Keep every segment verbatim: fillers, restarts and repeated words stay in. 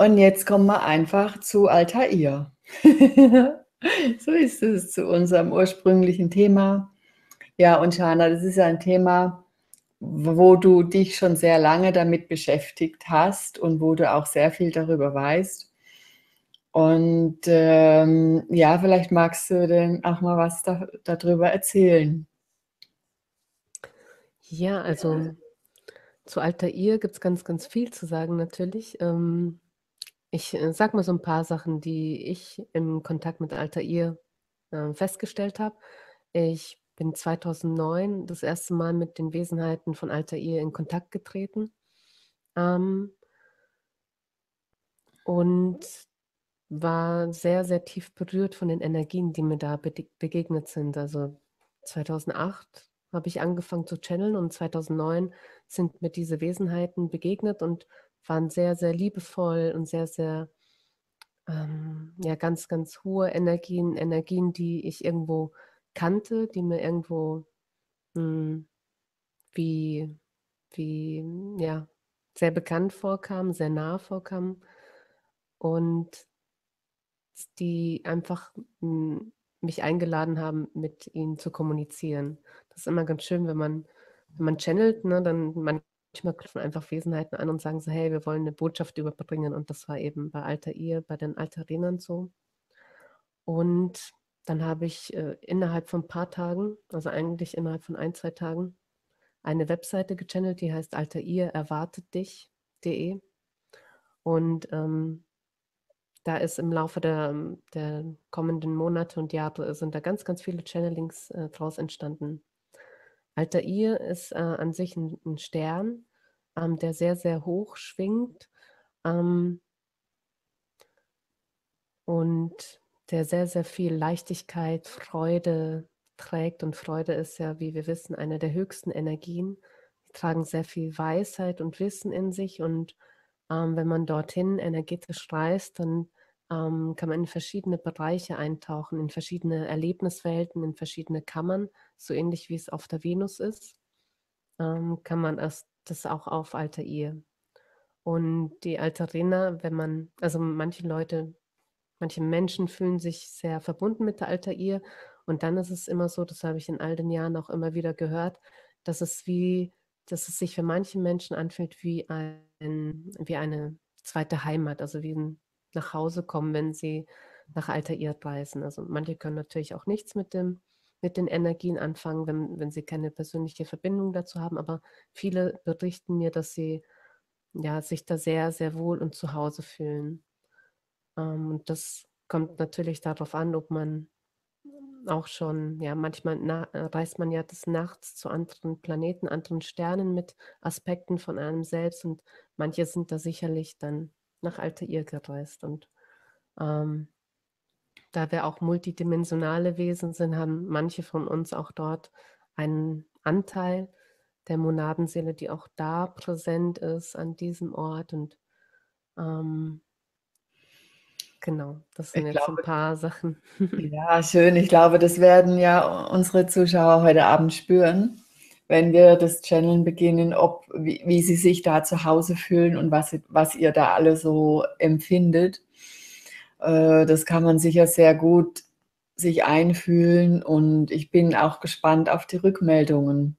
Und jetzt kommen wir einfach zu Altair. So ist es zu unserem ursprünglichen Thema. Ja, und Shana, das ist ein Thema, wo du dich schon sehr lange damit beschäftigt hast und wo du auch sehr viel darüber weißt. Und ähm, ja, vielleicht magst du denn auch mal was da, darüber erzählen. Ja, also ja. Zu Altair gibt es ganz, ganz viel zu sagen natürlich. Ähm, ich äh, sag mal so ein paar Sachen, die ich im Kontakt mit Altair äh, festgestellt habe. Ich bin zweitausendneun das erste Mal mit den Wesenheiten von Altair in Kontakt getreten. Ähm, und war sehr, sehr tief berührt von den Energien, die mir da be begegnet sind. Also zweitausendacht habe ich angefangen zu channeln und zweitausendneun sind mir diese Wesenheiten begegnet und waren sehr, sehr liebevoll und sehr, sehr, ähm, ja, ganz, ganz hohe Energien, Energien, die ich irgendwo kannte, die mir irgendwo mh, wie, wie, ja, sehr bekannt vorkamen, sehr nah vorkamen und die einfach mh, mich eingeladen haben, mit ihnen zu kommunizieren. Das ist immer ganz schön, wenn man, wenn man channelt, ne, dann manchmal klopfen einfach Wesenheiten an und sagen so, hey, wir wollen eine Botschaft überbringen und das war eben bei Altair, bei den Altairenern so. Und dann habe ich äh, innerhalb von ein paar Tagen, also eigentlich innerhalb von ein, zwei Tagen, eine Webseite gechannelt, die heißt Altair erwartet dich punkt de. Und ähm, da ist im Laufe der, der kommenden Monate und Jahre sind da ganz, ganz viele Channelings äh, draus entstanden. Altair ist äh, an sich ein, ein Stern, ähm, der sehr, sehr hoch schwingt ähm, und der sehr, sehr viel Leichtigkeit, Freude trägt. Und Freude ist ja, wie wir wissen, eine der höchsten Energien. Die tragen sehr viel Weisheit und Wissen in sich. Und ähm, wenn man dorthin energetisch reist, dann ähm, kann man in verschiedene Bereiche eintauchen, in verschiedene Erlebniswelten, in verschiedene Kammern, so ähnlich wie es auf der Venus ist, ähm, kann man das auch auf Altair. Und die Alterena, wenn man, also manche Leute, manche Menschen fühlen sich sehr verbunden mit der Altair und dann ist es immer so, das habe ich in all den Jahren auch immer wieder gehört, dass es wie, dass es sich für manche Menschen anfühlt wie, ein, wie eine zweite Heimat, also wie ein nach Hause kommen, wenn sie nach Altair reisen. Also manche können natürlich auch nichts mit, dem, mit den Energien anfangen, wenn, wenn sie keine persönliche Verbindung dazu haben, aber viele berichten mir, dass sie ja, sich da sehr, sehr wohl und zu Hause fühlen. Und das kommt natürlich darauf an, ob man auch schon, ja, manchmal na, reist man ja des Nachts zu anderen Planeten, anderen Sternen mit Aspekten von einem selbst und manche sind da sicherlich dann nach Altair gereist. Und ähm, da wir auch multidimensionale Wesen sind, haben manche von uns auch dort einen Anteil der Monadenseele, die auch da präsent ist an diesem Ort und ähm, genau, das sind ich jetzt glaube, ein paar Sachen. Ja, schön. Ich glaube, das werden ja unsere Zuschauer heute Abend spüren, wenn wir das Channeln beginnen, ob, wie, wie sie sich da zu Hause fühlen und was, was ihr da alle so empfindet. Äh, das kann man sicher sehr gut sich einfühlen und ich bin auch gespannt auf die Rückmeldungen.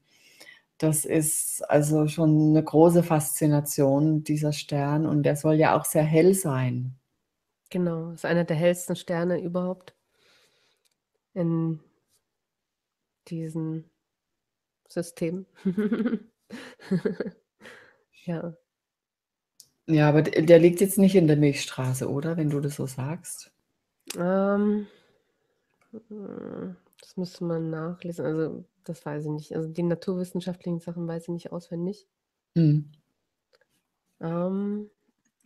Das ist also schon eine große Faszination, dieser Stern, und der soll ja auch sehr hell sein. Genau, ist einer der hellsten Sterne überhaupt in diesem System. Ja. Ja, aber der liegt jetzt nicht in der Milchstraße, oder? Wenn du das so sagst. Ähm, das müsste man nachlesen. Also, das weiß ich nicht. Also, die naturwissenschaftlichen Sachen weiß ich nicht auswendig. Hm. Ähm.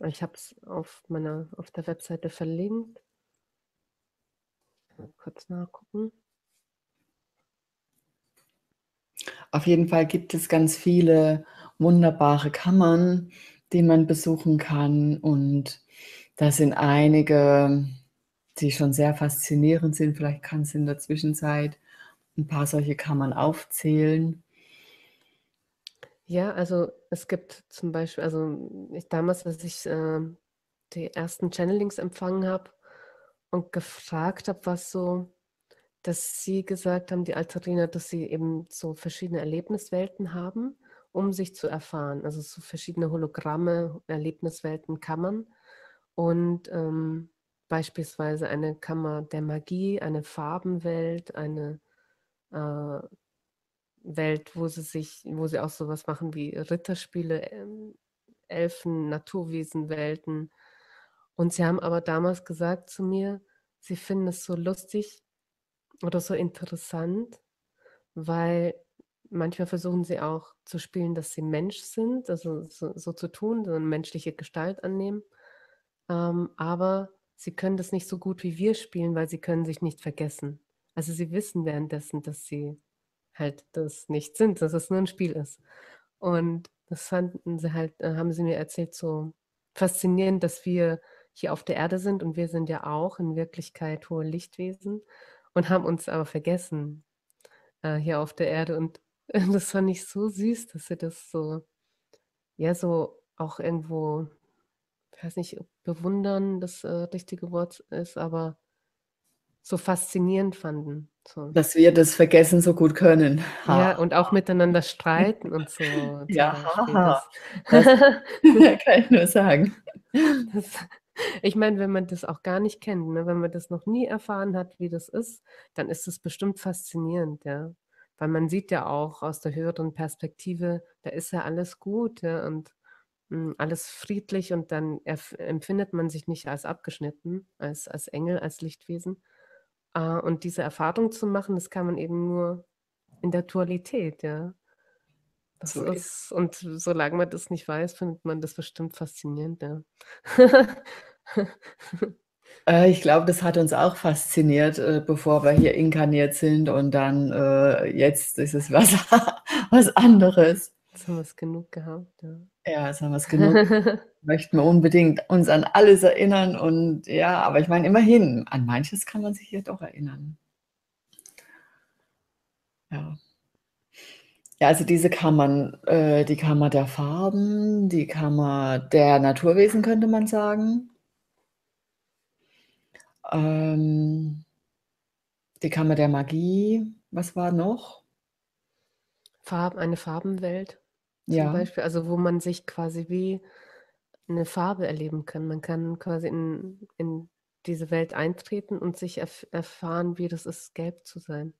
Ich habe es auf meiner, auf der Webseite verlinkt. Mal kurz nachgucken. Auf jeden Fall gibt es ganz viele wunderbare Kammern, die man besuchen kann. Und da sind einige, die schon sehr faszinierend sind. Vielleicht kannst du in der Zwischenzeit ein paar solche Kammern aufzählen. Ja, also es gibt zum Beispiel, also ich, damals, als ich äh, die ersten Channelings empfangen habe und gefragt habe, was so, dass sie gesagt haben, die Alterena, dass sie eben so verschiedene Erlebniswelten haben, um sich zu erfahren. Also so verschiedene Hologramme, Erlebniswelten, Kammern und ähm, beispielsweise eine Kammer der Magie, eine Farbenwelt, eine äh, Welt, wo sie sich, wo sie auch sowas machen wie Ritterspiele, ähm, Elfen, Naturwesenwelten. Und sie haben aber damals gesagt zu mir, sie finden es so lustig oder so interessant, weil manchmal versuchen sie auch zu spielen, dass sie Mensch sind, also so, so zu tun, so eine menschliche Gestalt annehmen. Ähm, aber sie können das nicht so gut wie wir spielen, weil sie können sich nicht vergessen. Also sie wissen währenddessen, dass sie halt das nicht sind, dass es nur ein Spiel ist. Und das fanden sie halt, haben sie mir erzählt, so faszinierend, dass wir hier auf der Erde sind und wir sind ja auch in Wirklichkeit hohe Lichtwesen und haben uns aber vergessen äh, hier auf der Erde. Und äh, das fand ich so süß, dass sie das so, ja, so auch irgendwo, ich weiß nicht, ob bewundern das äh, richtige Wort ist, aber so faszinierend fanden. So. Dass wir das Vergessen so gut können. Ha. Ja, und auch miteinander streiten und so. Ja, haha. Das, das kann ich nur sagen. Das, ich meine, wenn man das auch gar nicht kennt, ne, wenn man das noch nie erfahren hat, wie das ist, dann ist es bestimmt faszinierend, ja. Weil man sieht ja auch aus der höheren Perspektive, da ist ja alles gut, ja, und mh, alles friedlich und dann empfindet man sich nicht als abgeschnitten, als, als Engel, als Lichtwesen. Und diese Erfahrung zu machen, das kann man eben nur in der Dualität, ja. Das so ist, und solange man das nicht weiß, findet man das bestimmt faszinierend, ja. äh, ich glaube, das hat uns auch fasziniert, äh, bevor wir hier inkarniert sind und dann äh, jetzt ist es was, was anderes. Jetzt haben wir es genug gehabt, ja. Ja, jetzt haben wir es genug. Möchten wir unbedingt uns an alles erinnern und ja, aber ich meine immerhin, an manches kann man sich hier doch erinnern. Ja, ja, also diese Kammern, äh, die Kammer der Farben, die Kammer der Naturwesen könnte man sagen, ähm, die Kammer der Magie, was war noch? Farben, eine Farbenwelt zum ja. Beispiel, also wo man sich quasi wie eine Farbe erleben kann. Man kann quasi in, in diese Welt eintreten und sich erf erfahren, wie das ist, gelb zu sein.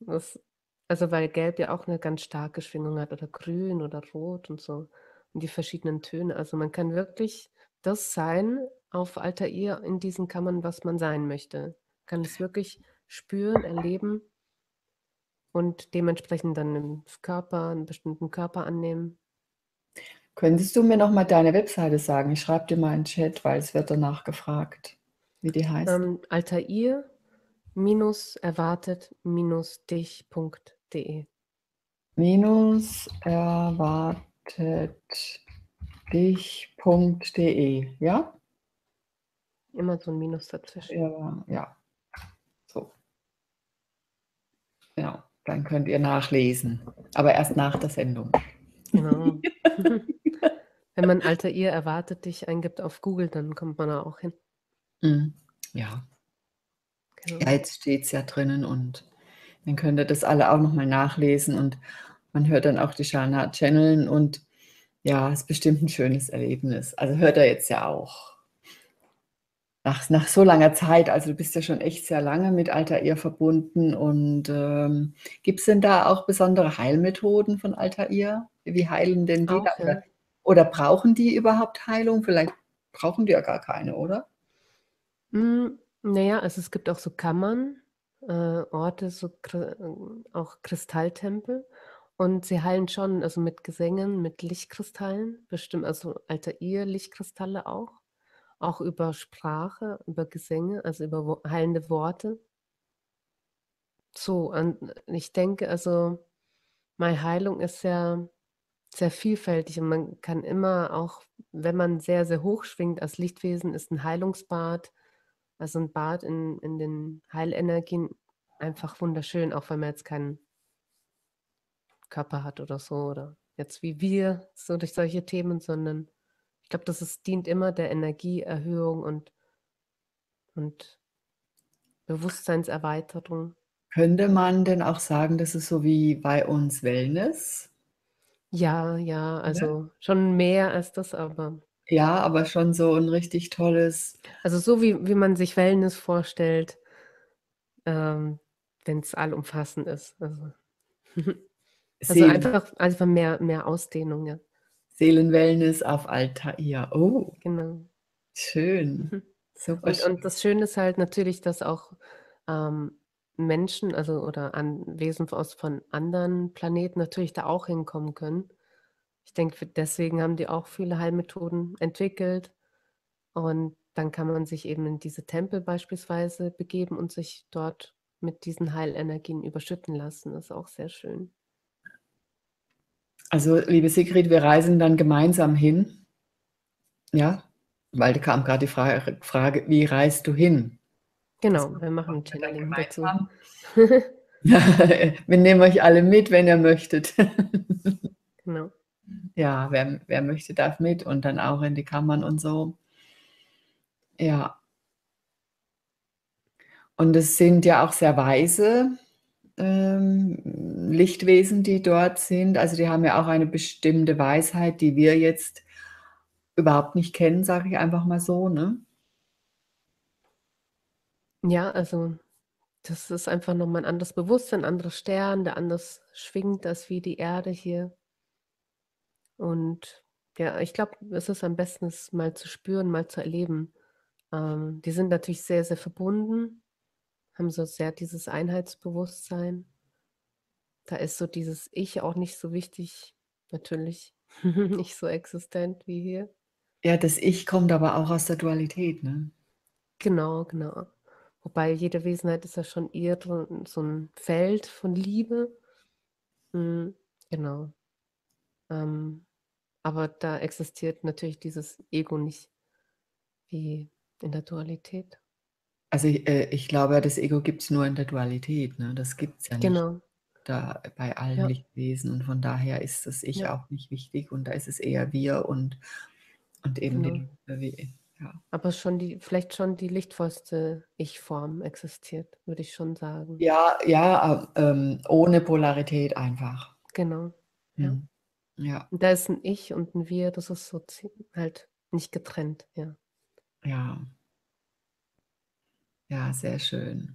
Das, also weil gelb ja auch eine ganz starke Schwingung hat oder grün oder rot und so und die verschiedenen Töne. Also man kann wirklich das sein auf Altair in diesen Kammern, was man sein möchte. Man kann es wirklich spüren, erleben und dementsprechend dann im Körper, einen bestimmten Körper annehmen. Könntest du mir nochmal deine Webseite sagen? Ich schreibe dir mal in den Chat, weil es wird danach gefragt, wie die heißt. Ähm, Altair erwartet dich punkt de Minus erwartet dich punkt de, ja? Immer so ein Minus dazwischen. Ja, ja. So. Genau, dann könnt ihr nachlesen. Aber erst nach der Sendung. Genau. Wenn man Altair erwartet dich eingibt auf Google, dann kommt man da auch hin. Mm, ja. Genau. Ja, jetzt steht es ja drinnen und dann könnt ihr das alle auch nochmal nachlesen und man hört dann auch die Shana channeln und ja, ist bestimmt ein schönes Erlebnis. Also hört er jetzt ja auch. Nach, nach so langer Zeit, also du bist ja schon echt sehr lange mit Altair verbunden und ähm, gibt es denn da auch besondere Heilmethoden von Altair? Wie heilen denn die? Okay. Oder, oder brauchen die überhaupt Heilung? Vielleicht brauchen die ja gar keine, oder? Mm, naja, also es gibt auch so Kammern, äh, Orte, so Kri auch Kristalltempel und sie heilen schon, also mit Gesängen, mit Lichtkristallen, bestimmt, also Altair Lichtkristalle auch, auch über Sprache, über Gesänge, also über wo heilende Worte. So, und ich denke, also meine Heilung ist ja sehr vielfältig und man kann immer auch, wenn man sehr, sehr hoch schwingt als Lichtwesen, ist ein Heilungsbad, also ein Bad in, in den Heilenergien einfach wunderschön, auch wenn man jetzt keinen Körper hat oder so oder jetzt wie wir, so durch solche Themen, sondern ich Ich glaube, das ist, dient immer der Energieerhöhung und, und Bewusstseinserweiterung. Könnte man denn auch sagen, das ist so wie bei uns Wellness? Ja, ja, also ja. Schon mehr als das, aber... Ja, aber schon so ein richtig tolles... Also so wie, wie man sich Wellness vorstellt, ähm, wenn es allumfassend ist. Also, also einfach, einfach mehr, mehr Ausdehnung, ja. Seelenwellness auf Altair. Oh, genau. Schön. Super und, schön. Und das Schöne ist halt natürlich, dass auch ähm, Menschen, also oder an, Wesen aus von anderen Planeten natürlich da auch hinkommen können. Ich denke, deswegen haben die auch viele Heilmethoden entwickelt. Und dann kann man sich eben in diese Tempel beispielsweise begeben und sich dort mit diesen Heilenergien überschütten lassen. Das ist auch sehr schön. Also, liebe Sigrid, wir reisen dann gemeinsam hin, ja, weil da kam gerade die Frage, Frage, wie reist du hin? Genau, also, wir machen ein Channeling dazu. Wir nehmen euch alle mit, wenn ihr möchtet. Genau. Ja, wer, wer möchte, darf mit und dann auch in die Kammern und so. Ja. Und es sind ja auch sehr weise Lichtwesen, die dort sind, also die haben ja auch eine bestimmte Weisheit, die wir jetzt überhaupt nicht kennen, sage ich einfach mal so, ne? Ja, also das ist einfach nochmal ein anderes Bewusstsein, ein anderer Stern, der anders schwingt als wie die Erde hier. Und ja, ich glaube, es ist am besten, es mal zu spüren, mal zu erleben. Ähm, die sind natürlich sehr, sehr verbunden, haben so sehr dieses Einheitsbewusstsein. Da ist so dieses Ich auch nicht so wichtig, natürlich nicht so existent wie hier. Ja, das Ich kommt aber auch aus der Dualität, ne? Genau, genau. Wobei jede Wesenheit ist ja schon eher so ein Feld von Liebe. Mhm, genau. Ähm, aber da existiert natürlich dieses Ego nicht wie in der Dualität. Also ich, äh, ich glaube, das Ego gibt es nur in der Dualität, ne? Das gibt es ja nicht genau. Da bei allen ja. Lichtwesen und von daher ist das Ich ja. auch nicht wichtig und da ist es eher wir und, und eben genau. die, ja. Aber schon die, vielleicht schon die lichtvollste Ich-Form existiert, würde ich schon sagen. Ja, ja, ähm, ohne Polarität einfach. Genau. Ja. Ja. Und da ist ein Ich und ein Wir, das ist so halt nicht getrennt, ja. Ja. Ja, sehr schön.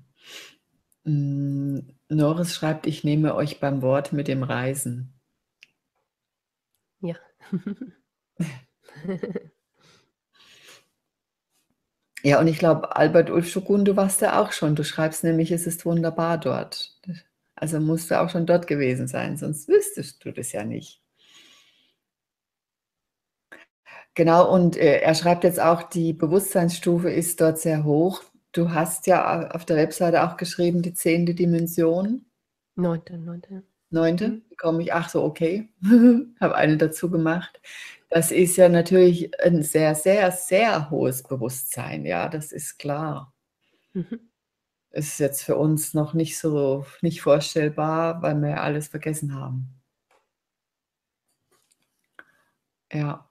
Norris schreibt, ich nehme euch beim Wort mit dem Reisen. Ja. Ja, und ich glaube, Albert Ulfschukun, du warst da auch schon. Du schreibst nämlich, es ist wunderbar dort. Also musst du auch schon dort gewesen sein, sonst wüsstest du das ja nicht. Genau, und äh, er schreibt jetzt auch, die Bewusstseinsstufe ist dort sehr hoch. Du hast ja auf der Webseite auch geschrieben, die zehnte Dimension. Neunte, neunte. Neunte, mhm. Komme ich, ach so, okay, habe eine dazu gemacht. Das ist ja natürlich ein sehr, sehr, sehr hohes Bewusstsein, ja, das ist klar. Mhm. Ist jetzt für uns noch nicht so, nicht vorstellbar, weil wir ja alles vergessen haben. Ja.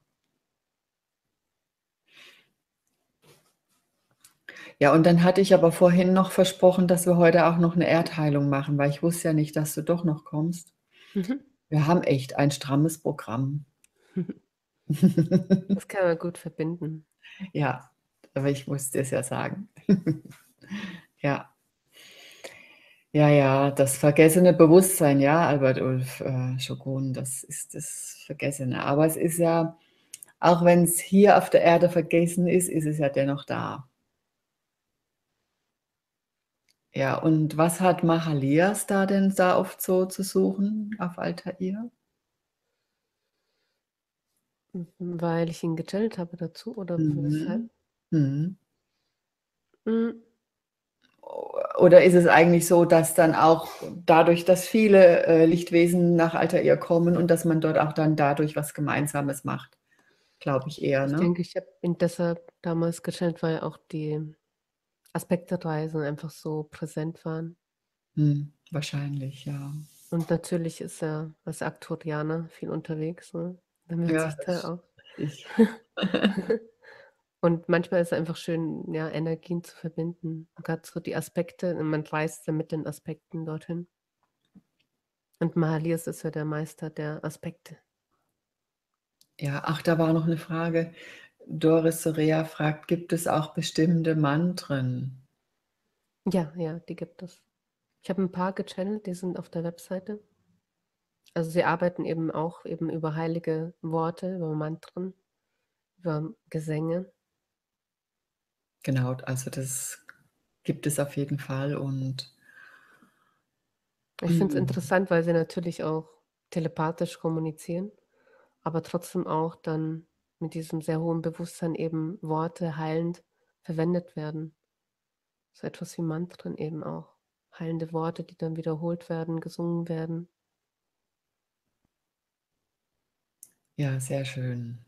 Ja, und dann hatte ich aber vorhin noch versprochen, dass wir heute auch noch eine Erdheilung machen, weil ich wusste ja nicht, dass du doch noch kommst. Mhm. Wir haben echt ein strammes Programm. Das kann man gut verbinden. Ja, aber ich musste es ja sagen. Ja. Ja, ja, das vergessene Bewusstsein, ja, Albert Ulf äh, Schokun, das ist das Vergessene. Aber es ist ja, auch wenn es hier auf der Erde vergessen ist, ist es ja dennoch da. Ja, und was hat Mahaliyas da denn da oft so zu suchen auf Altair? Weil ich ihn gechannelt habe dazu, oder mhm. Mhm. Mhm. Oder ist es eigentlich so, dass dann auch dadurch, dass viele Lichtwesen nach Altair kommen und dass man dort auch dann dadurch was Gemeinsames macht? Glaube ich eher, ne? Ich denke, ich habe ihn deshalb damals gechannelt, weil auch die... Aspekte Reisen einfach so präsent waren. Hm, wahrscheinlich, ja. Und natürlich ist er als Arcturianer viel unterwegs. Ne? Dann ja, sich da auch. Richtig. Und manchmal ist es einfach schön, ja, Energien zu verbinden. Gerade so die Aspekte, man reist ja mit den Aspekten dorthin. Und Mahaliyas ist ja der Meister der Aspekte. Ja, ach, da war noch eine Frage. Doris Sorea fragt, gibt es auch bestimmte Mantren? Ja, ja, die gibt es. Ich habe ein paar gechannelt, die sind auf der Webseite. Also sie arbeiten eben auch eben über heilige Worte, über Mantren, über Gesänge. Genau, also das gibt es auf jeden Fall. Und ich finde es interessant, weil sie natürlich auch telepathisch kommunizieren, aber trotzdem auch dann mit diesem sehr hohen Bewusstsein eben Worte heilend verwendet werden. So etwas wie Mantren eben auch. Heilende Worte, die dann wiederholt werden, gesungen werden. Ja, sehr schön.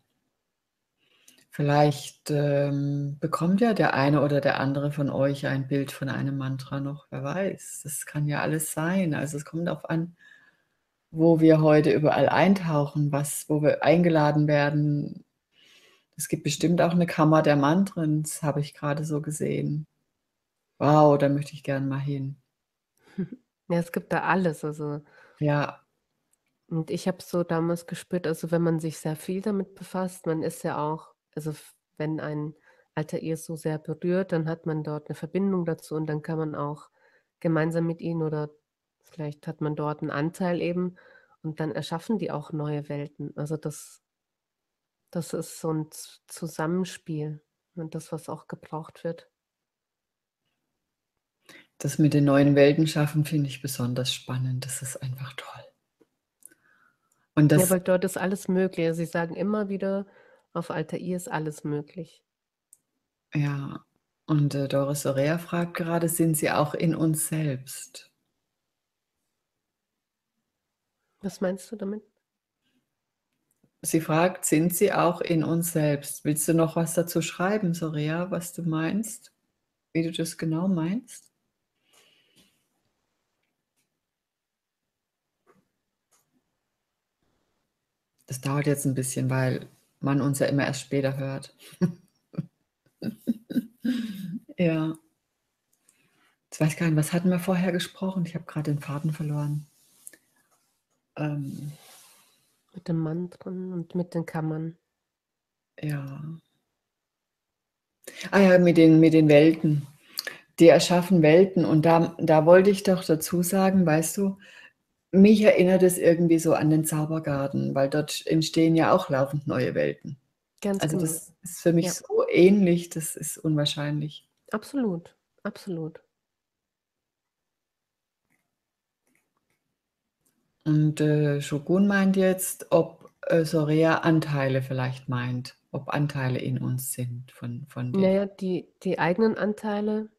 Vielleicht ähm, bekommt ja der eine oder der andere von euch ein Bild von einem Mantra noch, wer weiß. Das kann ja alles sein. Also es kommt darauf an, wo wir heute überall eintauchen, was, wo wir eingeladen werden. Es gibt bestimmt auch eine Kammer der Mantren, das habe ich gerade so gesehen. Wow, da möchte ich gerne mal hin. Ja, es gibt da alles. Also. Ja. Und ich habe so damals gespürt, also wenn man sich sehr viel damit befasst, man ist ja auch, also wenn ein Altair so sehr berührt, dann hat man dort eine Verbindung dazu und dann kann man auch gemeinsam mit ihnen oder vielleicht hat man dort einen Anteil eben und dann erschaffen die auch neue Welten. Also das, das ist so ein Zusammenspiel und das, was auch gebraucht wird. Das mit den neuen Welten schaffen, finde ich besonders spannend. Das ist einfach toll. Und das, ja, weil dort ist alles möglich. Sie sagen immer wieder, auf Altair ist alles möglich. Ja, und äh, Doris Sorea fragt gerade, sind sie auch in uns selbst? Was meinst du damit? Sie fragt, sind sie auch in uns selbst? Willst du noch was dazu schreiben, Sorea, was du meinst? Wie du das genau meinst? Das dauert jetzt ein bisschen, weil man uns ja immer erst später hört. Ja. Ich weiß gar nicht, was hatten wir vorher gesprochen? Ich habe gerade den Faden verloren. Ähm. Mit den Mantren und mit den Kammern. Ja. Ah ja, mit den, mit den Welten. Die erschaffen Welten. Und da, da wollte ich doch dazu sagen, weißt du, mich erinnert es irgendwie so an den Zaubergarten, weil dort entstehen ja auch laufend neue Welten. Ganz also genau. Das ist für mich ja so ähnlich, das ist unwahrscheinlich. Absolut, absolut. Und äh, Shogun meint jetzt, ob äh, Sorea Anteile vielleicht meint, ob Anteile in uns sind. Von, von den naja, die, die eigenen Anteile,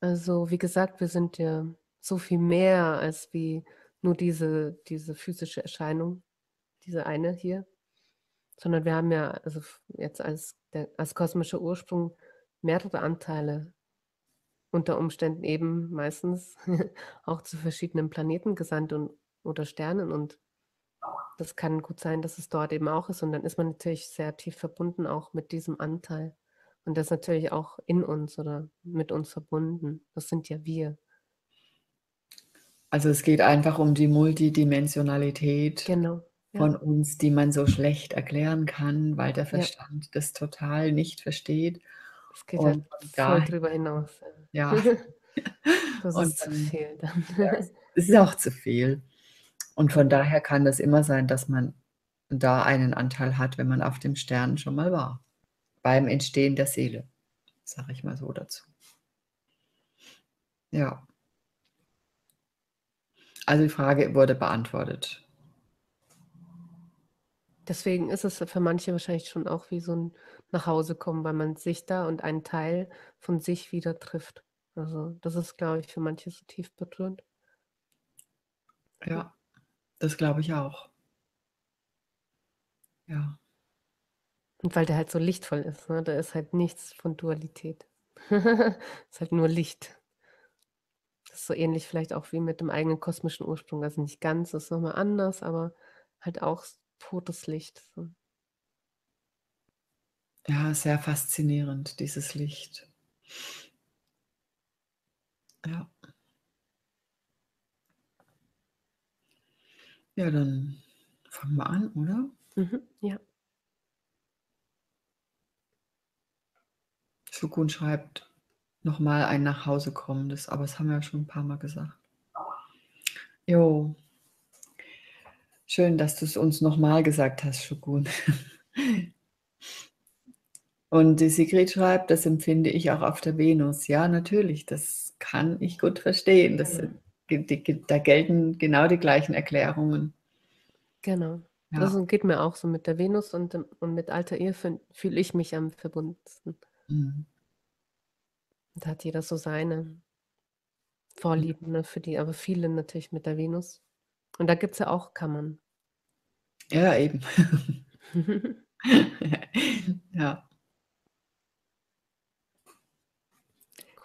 also wie gesagt, wir sind ja so viel mehr als wie nur diese, diese physische Erscheinung, diese eine hier, sondern wir haben ja also jetzt als, der, als kosmischer Ursprung mehrere Anteile, unter Umständen eben meistens auch zu verschiedenen Planeten gesandt und, oder Sternen, und das kann gut sein, dass es dort eben auch ist, und dann ist man natürlich sehr tief verbunden auch mit diesem Anteil und das natürlich auch in uns oder mit uns verbunden, das sind ja wir. Also es geht einfach um die Multidimensionalität, genau, ja, von uns, die man so schlecht erklären kann, weil der Verstand, ja, das total nicht versteht. Es geht und ja voll drüber hinaus. Ja. Das und ist zu viel dann. Ja, es ist auch zu viel. Und von daher kann das immer sein, dass man da einen Anteil hat, wenn man auf dem Stern schon mal war. Beim Entstehen der Seele, sage ich mal so dazu. Ja. Also die Frage wurde beantwortet. Deswegen ist es für manche wahrscheinlich schon auch wie so ein Nachhausekommen, weil man sich da und einen Teil von sich wieder trifft. Also das ist, glaube ich, für manche so tief berührend. Ja, das glaube ich auch. Ja. Und weil der halt so lichtvoll ist, ne? Da ist halt nichts von Dualität. Ist halt nur Licht. Das ist so ähnlich vielleicht auch wie mit dem eigenen kosmischen Ursprung. Also nicht ganz, das ist nochmal anders, aber halt auch pures Licht. So. Ja, sehr faszinierend, dieses Licht. Ja. Ja, dann fangen wir an, oder? Mhm, ja. Shukun schreibt nochmal ein nach Hause kommendes, aber das haben wir ja schon ein paar Mal gesagt. Jo. Schön, dass du es uns nochmal gesagt hast, Shukun. Und die Sigrid schreibt, das empfinde ich auch auf der Venus. Ja, natürlich, das kann ich gut verstehen. Das, da gelten genau die gleichen Erklärungen. Genau. Ja. Das geht mir auch so mit der Venus und, und mit Altair fühle ich mich am verbundensten. Mhm. Da hat jeder so seine Vorlieben, ne, für die, aber viele natürlich mit der Venus. Und da gibt es ja auch Kammern. Ja, eben. Ja.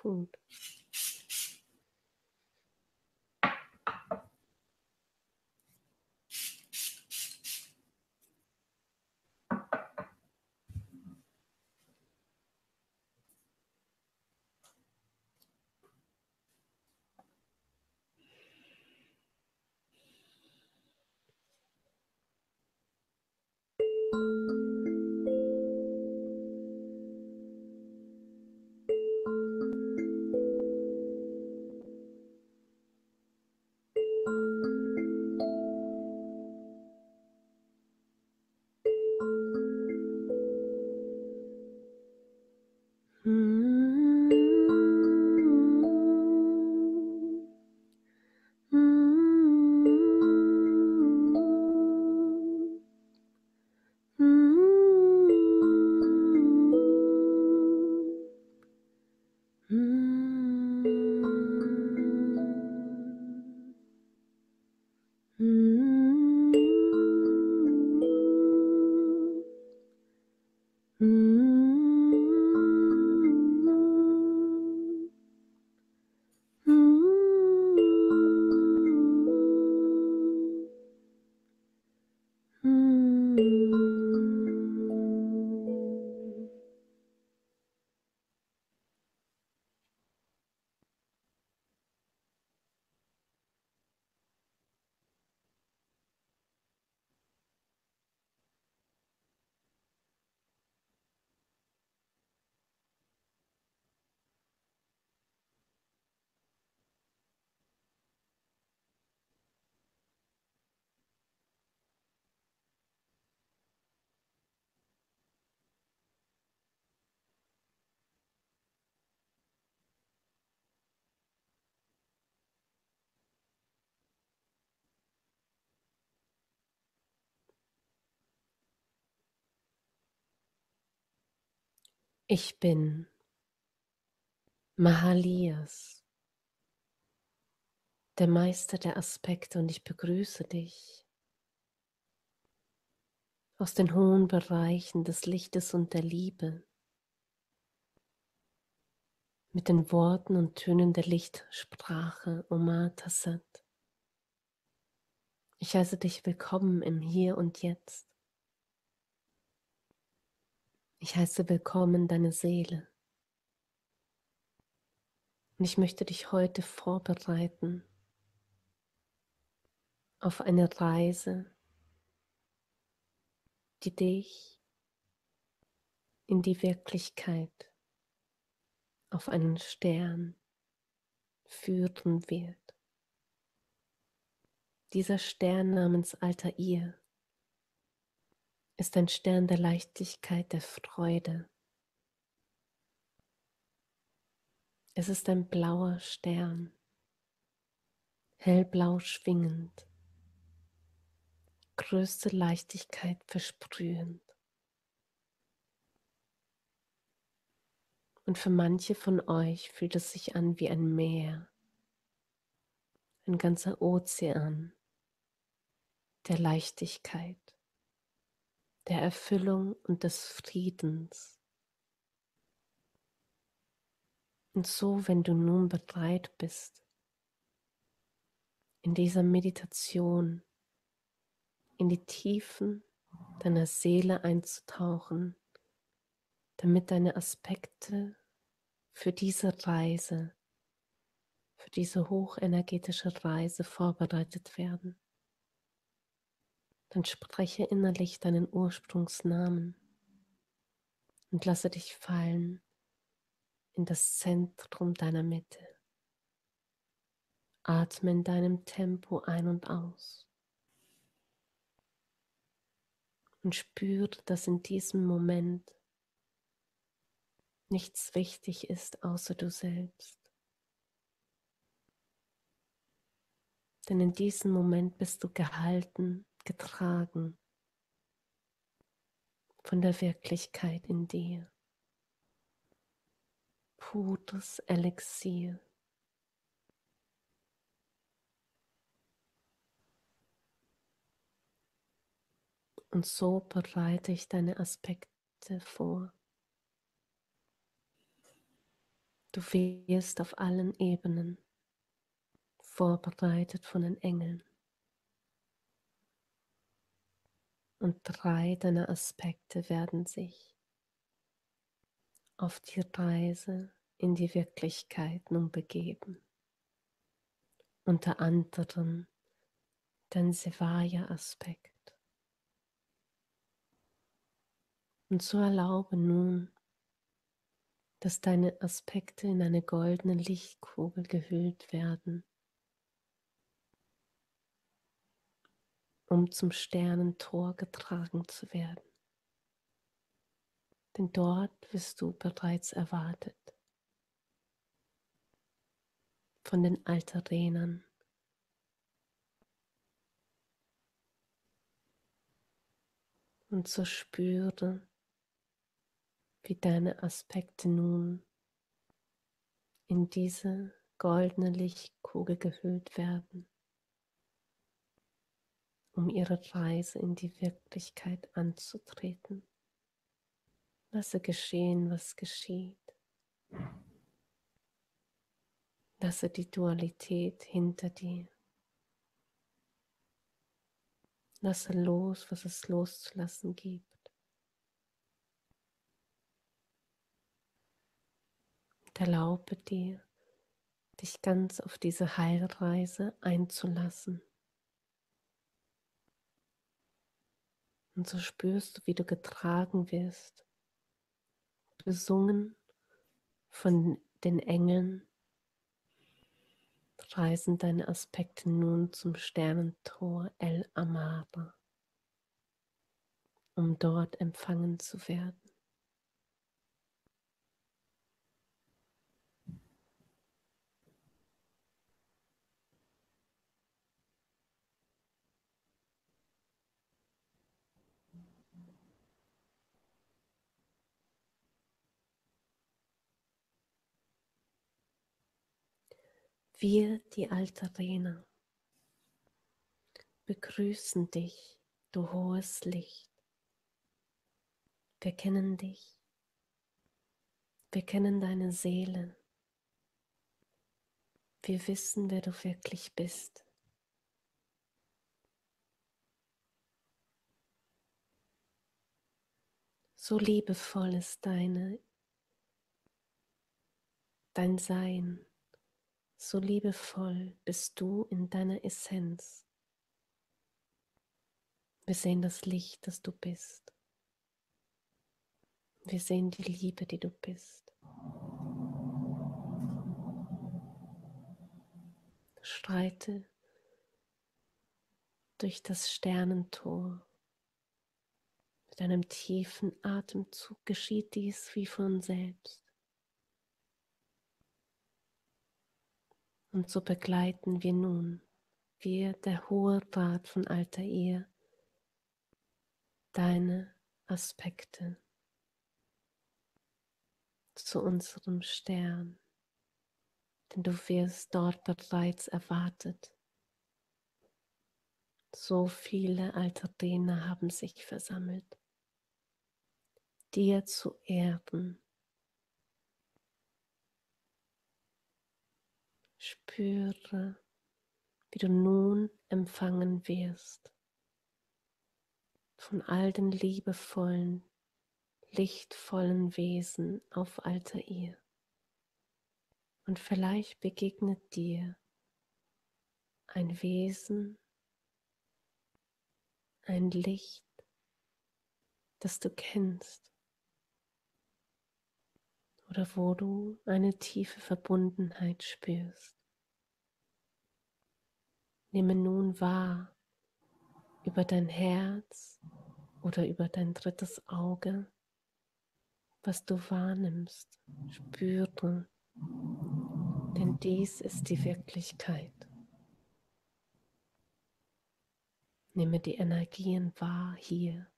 Cool. Ich bin Mahaliyas, der Meister der Aspekte, und ich begrüße dich aus den hohen Bereichen des Lichtes und der Liebe mit den Worten und Tönen der Lichtsprache Omatasat. Ich heiße dich willkommen im Hier und Jetzt. Ich heiße willkommen deine Seele. Und ich möchte dich heute vorbereiten auf eine Reise, die dich in die Wirklichkeit auf einen Stern führen wird. Dieser Stern namens Altair ist ein Stern der Leichtigkeit, der Freude. Es ist ein blauer Stern, hellblau schwingend, größte Leichtigkeit versprühend. Und für manche von euch fühlt es sich an wie ein Meer, ein ganzer Ozean der Leichtigkeit, der Erfüllung und des Friedens. Und so, wenn du nun bereit bist, in dieser Meditation in die Tiefen deiner Seele einzutauchen damit deine Aspekte für diese Reise, für diese hochenergetische Reise vorbereitet werden. Dann spreche innerlich deinen Ursprungsnamen und lasse dich fallen in das Zentrum deiner Mitte. Atme in deinem Tempo ein und aus. Und spüre, dass in diesem Moment nichts wichtig ist, außer du selbst. Denn in diesem Moment bist du gehalten, getragen von der Wirklichkeit in dir. Pures Elixier. Und so bereite ich deine Aspekte vor. Du wirst auf allen Ebenen vorbereitet von den Engeln. Und drei deiner Aspekte werden sich auf die Reise in die Wirklichkeit nun begeben. Unter anderem dein Sevaya-Aspekt. Und so erlaube nun, dass deine Aspekte in eine goldene Lichtkugel gehüllt werden, um zum Sternentor getragen zu werden. Denn dort wirst du bereits erwartet von den Altarenern. Und so spüre, wie deine Aspekte nun in diese goldene Lichtkugel gehüllt werden, um ihre Reise in die Wirklichkeit anzutreten. Lasse geschehen, was geschieht. Lasse die Dualität hinter dir. Lasse los, was es loszulassen gibt. Erlaube dir, dich ganz auf diese Heilreise einzulassen. Und so spürst du, wie du getragen wirst, besungen von den Engeln, reisen deine Aspekte nun zum Sternentor El Amara, um dort empfangen zu werden. Wir, die Alterena, begrüßen dich, du hohes Licht. Wir kennen dich. Wir kennen deine Seele. Wir wissen, wer du wirklich bist. So liebevoll ist deine, dein Sein. So liebevoll bist du in deiner Essenz. Wir sehen das Licht, das du bist. Wir sehen die Liebe, die du bist. Streite durch das Sternentor. Mit einem tiefen Atemzug geschieht dies wie von selbst. Und so begleiten wir nun, wir, der hohe Rat von Altair, deine Aspekte zu unserem Stern, denn du wirst dort bereits erwartet. So viele Alterena haben sich versammelt, dir zu Ehren. Spüre, wie du nun empfangen wirst von all den liebevollen lichtvollen Wesen auf Altair. Und vielleicht begegnet dir ein Wesen, ein Licht, das du kennst oder wo du eine tiefe Verbundenheit spürst. Nehme nun wahr über dein Herz oder über dein drittes Auge, was du wahrnimmst, spüre, denn dies ist die Wirklichkeit. Nehme die Energien wahr hier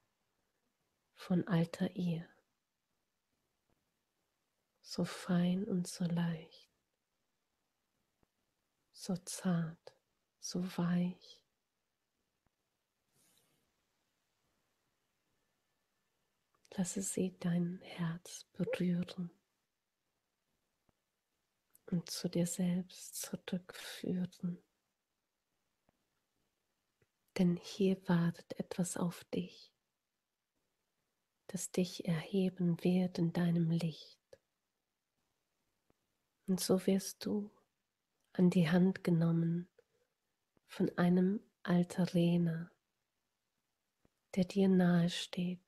von Altair, so fein und so leicht, so zart, so weich. Lasse sie dein Herz berühren und zu dir selbst zurückführen. Denn hier wartet etwas auf dich, das dich erheben wird in deinem Licht. Und so wirst du an die Hand genommen von einem Alterena, der dir nahe steht.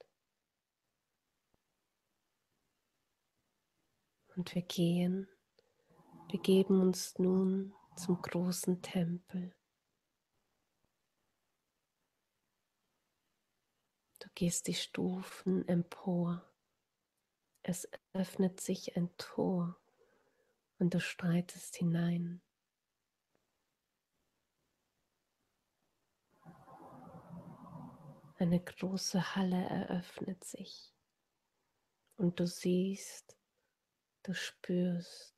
Und wir gehen, begeben uns nun zum großen Tempel. Du gehst die Stufen empor, es öffnet sich ein Tor und du schreitest hinein. Eine große Halle eröffnet sich und du siehst, du spürst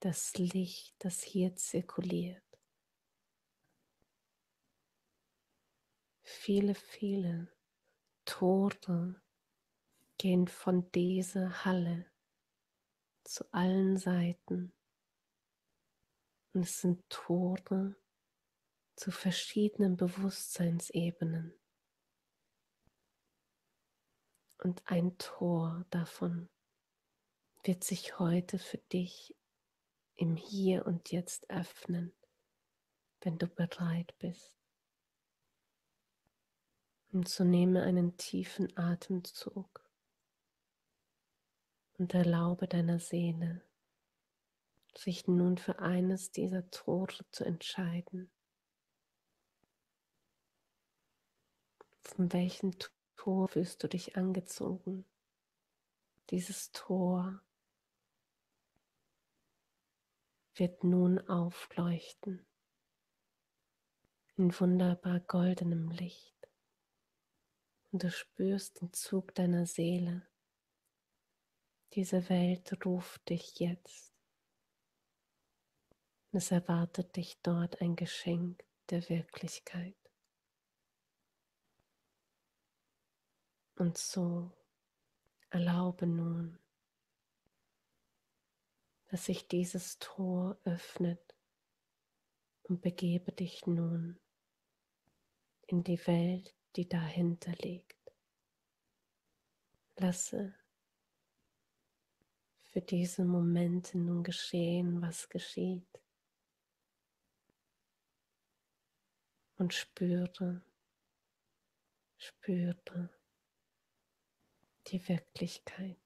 das Licht, das hier zirkuliert. Viele, viele Tore gehen von dieser Halle zu allen Seiten. Und es sind Tore zu verschiedenen Bewusstseinsebenen. Und ein Tor davon wird sich heute für dich im Hier und Jetzt öffnen, wenn du bereit bist. Und so nehme einen tiefen Atemzug und erlaube deiner Seele, sich nun für eines dieser Tore zu entscheiden. Von welchem Tor fühlst du dich angezogen? Dieses Tor wird nun aufleuchten in wunderbar goldenem Licht und du spürst den Zug deiner Seele. Diese Welt ruft dich jetzt. Es erwartet dich dort ein Geschenk der Wirklichkeit. Und so erlaube nun, dass sich dieses Tor öffnet und begebe dich nun in die Welt, die dahinter liegt. Lasse für diese Momente nun geschehen, was geschieht. Und spüre, spüre die Wirklichkeit.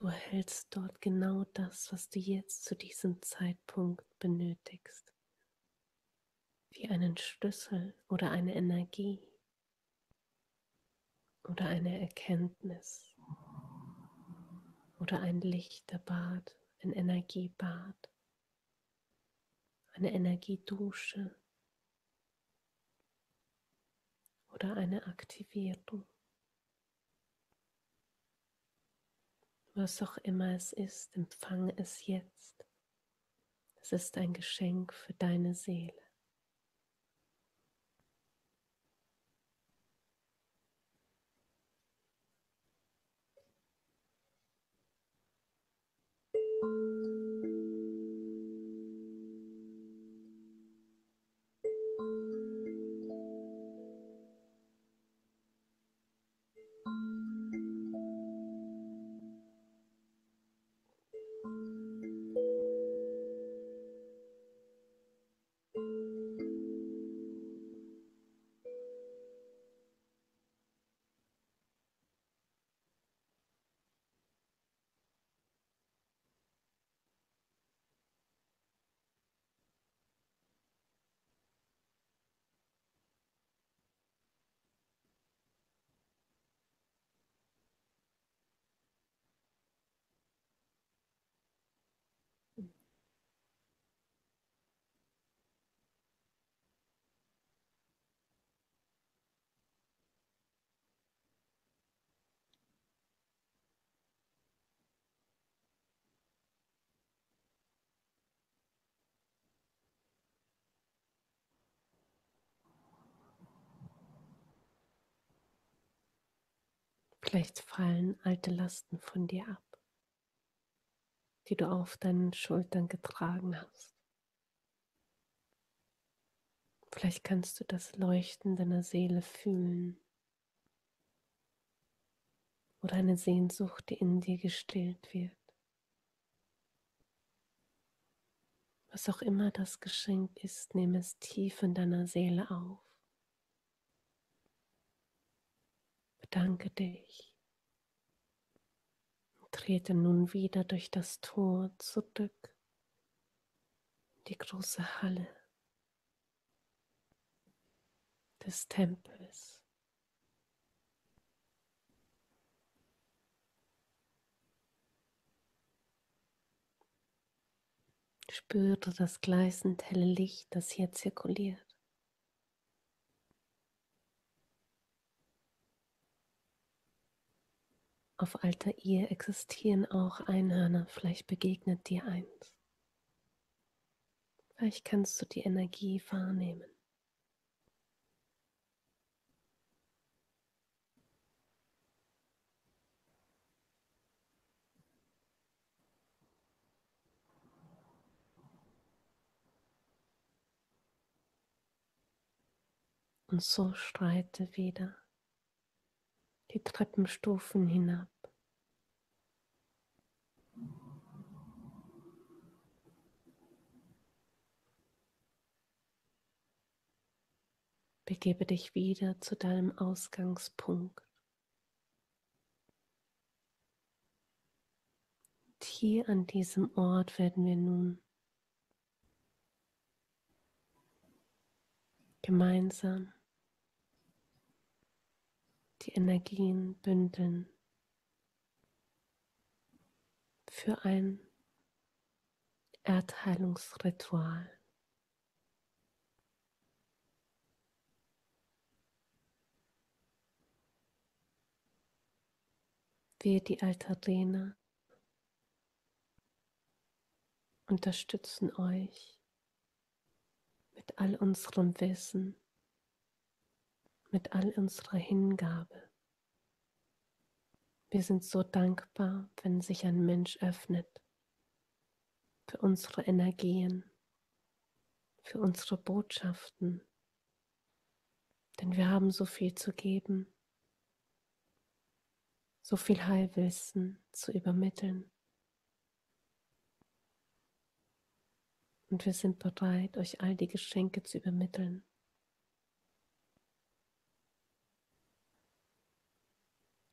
Du erhältst dort genau das, was du jetzt zu diesem Zeitpunkt benötigst, wie einen Schlüssel oder eine Energie oder eine Erkenntnis oder ein Lichterbad, ein Energiebad, eine Energiedusche oder eine Aktivierung. Was auch immer es ist, empfange es jetzt. Es ist ein Geschenk für deine Seele. Vielleicht fallen alte Lasten von dir ab, die du auf deinen Schultern getragen hast. Vielleicht kannst du das Leuchten deiner Seele fühlen oder eine Sehnsucht, die in dir gestillt wird. Was auch immer das Geschenk ist, nimm es tief in deiner Seele auf. Danke dich. Trete nun wieder durch das Tor zurück in die große Halle des Tempels. Spüre das gleißend helle Licht, das hier zirkuliert. Auf Altair existieren auch Einhörner, vielleicht begegnet dir eins. Vielleicht kannst du die Energie wahrnehmen. Und so streite wieder die Treppenstufen hinab. Begebe dich wieder zu deinem Ausgangspunkt. Und hier an diesem Ort werden wir nun gemeinsam die Energien bündeln für ein Erdheilungsritual. Wir, die Alterena, unterstützen euch mit all unserem Wissen, mit all unserer Hingabe. Wir sind so dankbar, wenn sich ein Mensch öffnet für unsere Energien, für unsere Botschaften, denn wir haben so viel zu geben, so viel Heilwissen zu übermitteln. Und wir sind bereit, euch all die Geschenke zu übermitteln,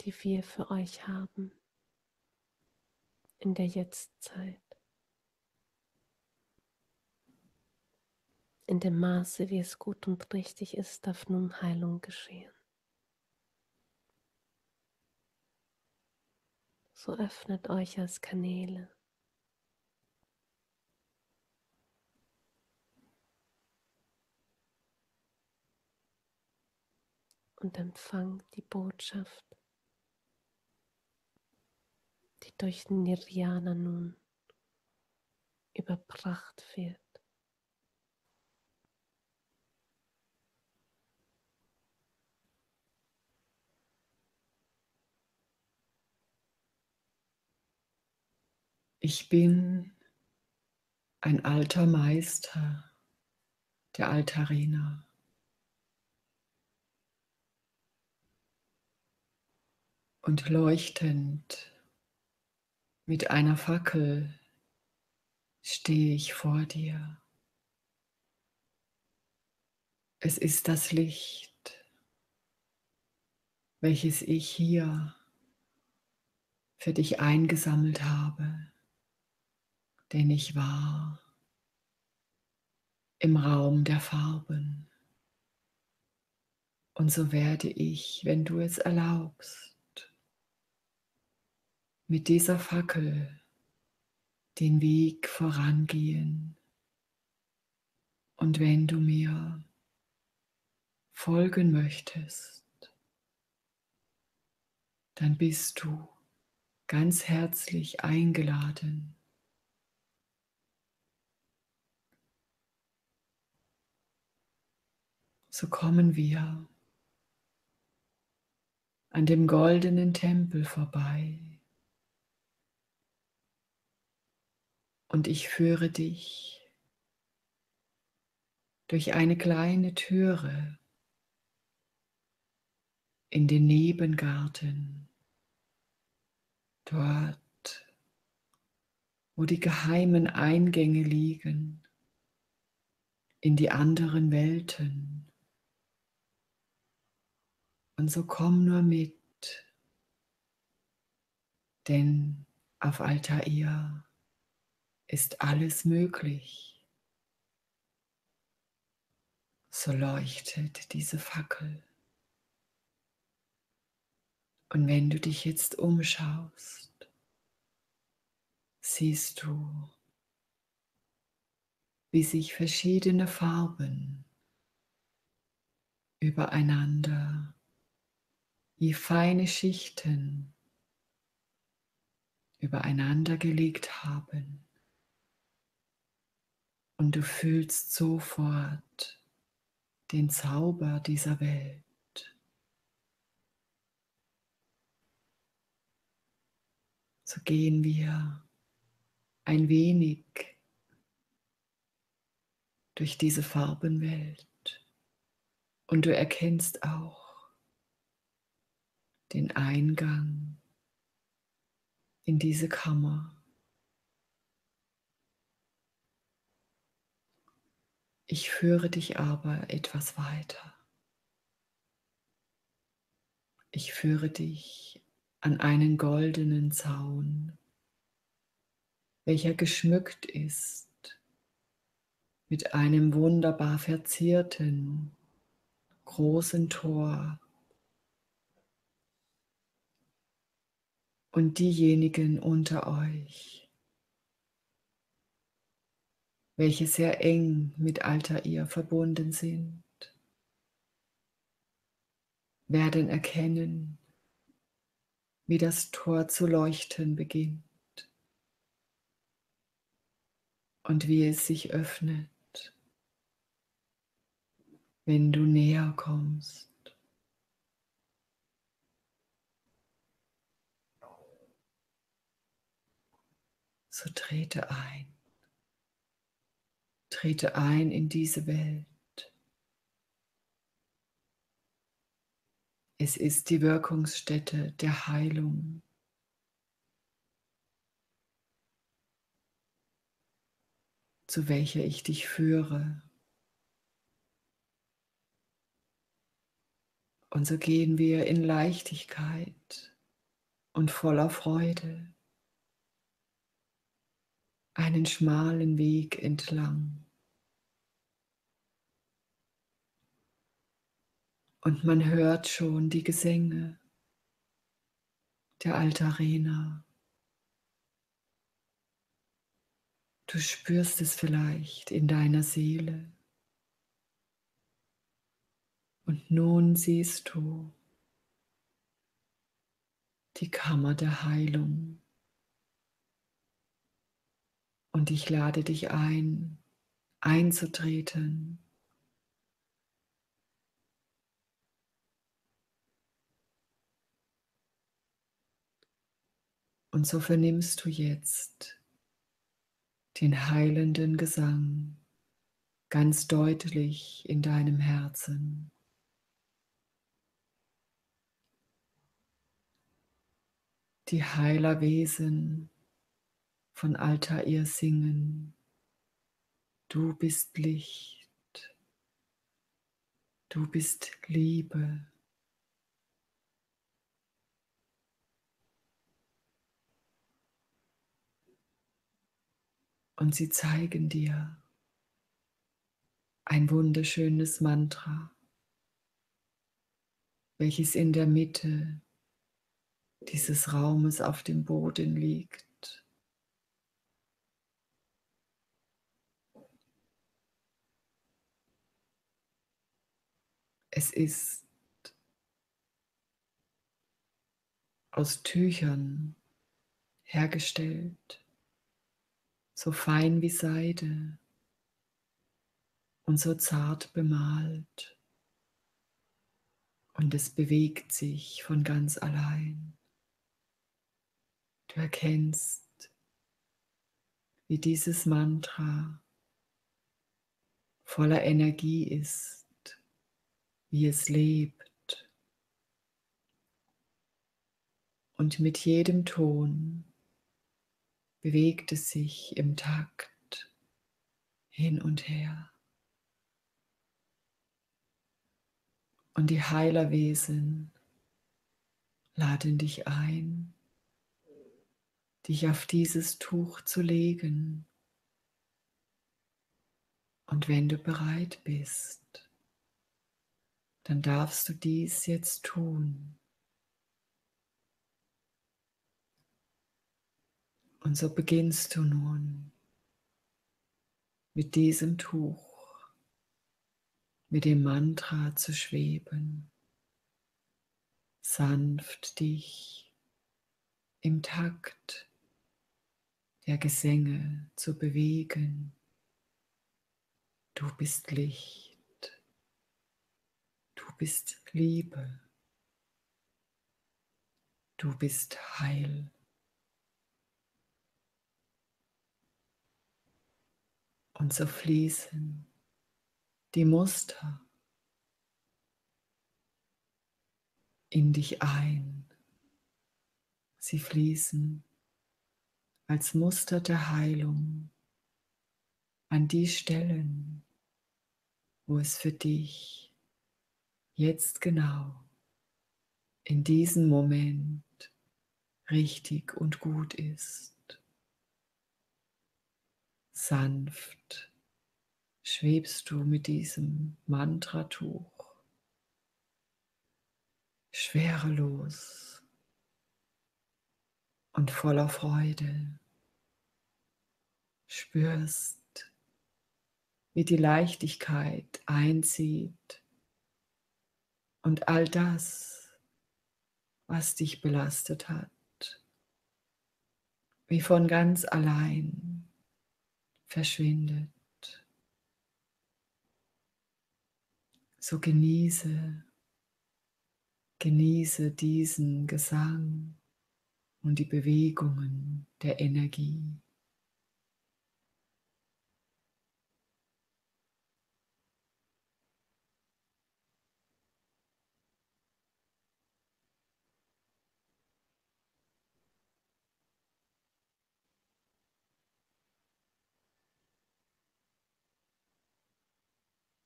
die wir für euch haben. in der Jetztzeit, in dem Maße, wie es gut und richtig ist, darf nun Heilung geschehen. So öffnet euch als Kanäle. Und empfangt die Botschaft, die durch Nirjana nun überbracht wird. Ich bin ein alter Meister der Altairena. Und leuchtend mit einer Fackel stehe ich vor dir. Es ist das Licht, welches ich hier für dich eingesammelt habe, denn ich war im Raum der Farben. Und so werde ich, wenn du es erlaubst, mit dieser Fackel den Weg vorangehen. Und wenn du mir folgen möchtest, dann bist du ganz herzlich eingeladen. So kommen wir an dem goldenen Tempel vorbei. Und ich führe dich durch eine kleine Türe in den Nebengarten, dort, wo die geheimen Eingänge liegen, in die anderen Welten. Und so komm nur mit, denn auf Altair ist alles möglich. So leuchtet diese Fackel. Und wenn du dich jetzt umschaust, siehst du, wie sich verschiedene Farben übereinander, wie feine Schichten übereinander gelegt haben. Und du fühlst sofort den Zauber dieser Welt. So gehen wir ein wenig durch diese Farbenwelt und du erkennst auch den Eingang in diese Kammer. Ich führe dich aber etwas weiter. Ich führe dich an einen goldenen Zaun, welcher geschmückt ist mit einem wunderbar verzierten großen Tor. Und diejenigen unter euch, welche sehr eng mit Altair verbunden sind, werden erkennen, wie das Tor zu leuchten beginnt und wie es sich öffnet, wenn du näher kommst. So trete ein. Trete ein in diese Welt. Es ist die Wirkungsstätte der Heilung. Zu welcher ich dich führe. Und so gehen wir in Leichtigkeit und voller Freude einen schmalen Weg entlang. Und man hört schon die Gesänge der Altarener. Du spürst es vielleicht in deiner Seele. Und nun siehst du die Kammer der Heilung. Und ich lade dich ein, einzutreten. Und so vernimmst du jetzt den heilenden Gesang ganz deutlich in deinem Herzen. Die Heilerwesen von Altair singen: Du bist Licht, du bist Liebe. Und sie zeigen dir ein wunderschönes Mantra, welches in der Mitte dieses Raumes auf dem Boden liegt. Es ist aus Tüchern hergestellt, so fein wie Seide und so zart bemalt, und es bewegt sich von ganz allein. Du erkennst, wie dieses Mantra voller Energie ist, wie es lebt, und mit jedem Ton bewegt es sich im Takt hin und her. Und die Heilerwesen laden dich ein, dich auf dieses Tuch zu legen. Und wenn du bereit bist, dann darfst du dies jetzt tun. Und so beginnst du nun mit diesem Tuch, mit dem Mantra zu schweben, sanft dich im Takt der Gesänge zu bewegen. Du bist Licht, du bist Liebe, du bist Heil. Und so fließen die Muster in dich ein. Sie fließen als Muster der Heilung an die Stellen, wo es für dich jetzt genau in diesem Moment richtig und gut ist. Sanft schwebst du mit diesem Mantratuch schwerelos und voller Freude, spürst, wie die Leichtigkeit einzieht und all das, was dich belastet hat, wie von ganz allein verschwindet. So genieße, genieße diesen Gesang und die Bewegungen der Energie.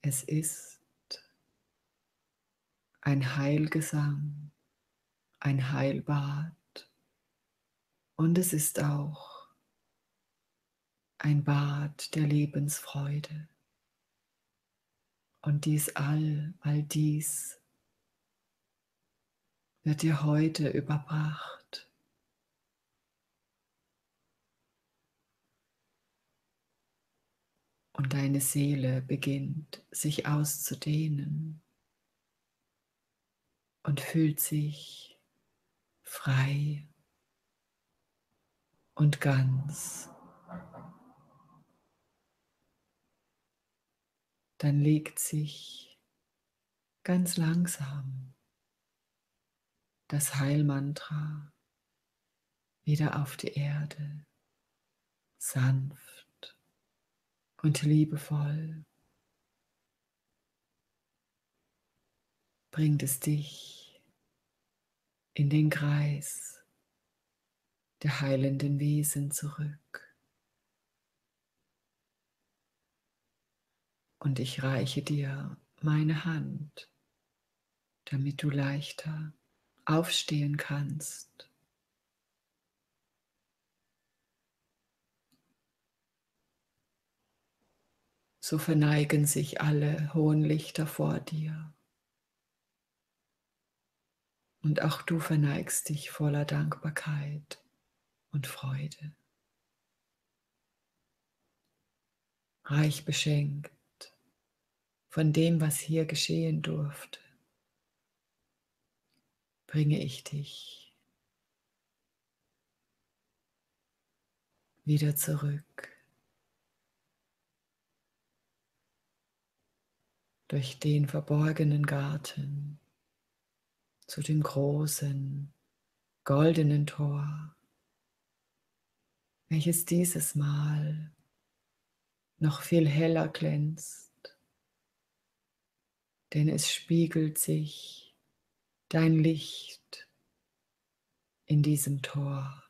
Es ist ein Heilgesang, ein Heilbad, und es ist auch ein Bad der Lebensfreude. Und dies all, all dies wird dir heute überbracht. Und deine Seele beginnt sich auszudehnen und fühlt sich frei und ganz. Dann legt sich ganz langsam das Heilmantra wieder auf die Erde, sanft und liebevoll. Bringt es dich in den Kreis der heilenden Wesen zurück. Und ich reiche dir meine Hand, damit du leichter aufstehen kannst. So verneigen sich alle hohen Lichter vor dir. Und auch du verneigst dich voller Dankbarkeit und Freude. Reich beschenkt von dem, was hier geschehen durfte, bringe ich dich wieder zurück durch den verborgenen Garten zu dem großen, goldenen Tor, welches dieses Mal noch viel heller glänzt. Denn es spiegelt sich dein Licht in diesem Tor.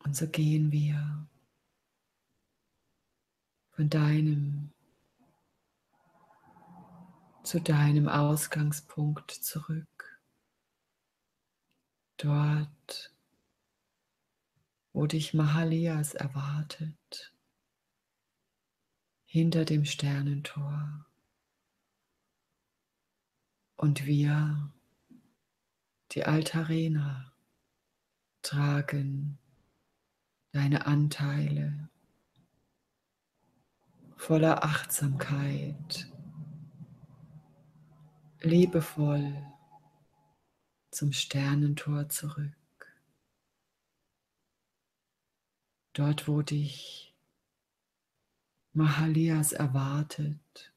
Und so gehen wir von deinem zu deinem Ausgangspunkt zurück. Dort, wo dich Mahaliyas erwartet. Hinter dem Sternentor, und wir, die Altairener, tragen deine Anteile voller Achtsamkeit, liebevoll zum Sternentor zurück, dort, wo dich Mahaliyas erwartet,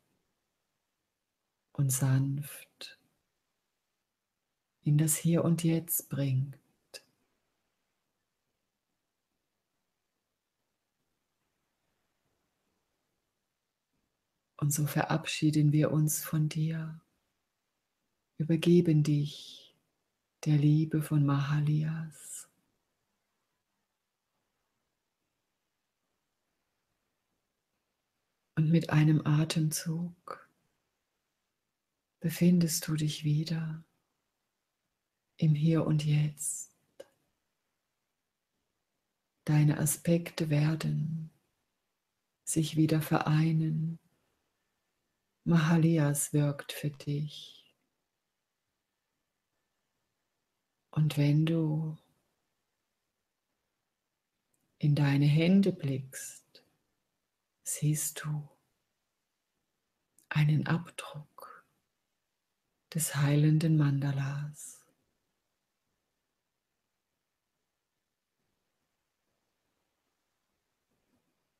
und sanft in das Hier und Jetzt bringt. Und so verabschieden wir uns von dir, übergeben dich der Liebe von Mahaliyas. Und mit einem Atemzug befindest du dich wieder im Hier und Jetzt. Deine Aspekte werden sich wieder vereinen. Mahaliyas wirkt für dich. Und wenn du in deine Hände blickst, siehst du einen Abdruck des heilenden Mandalas.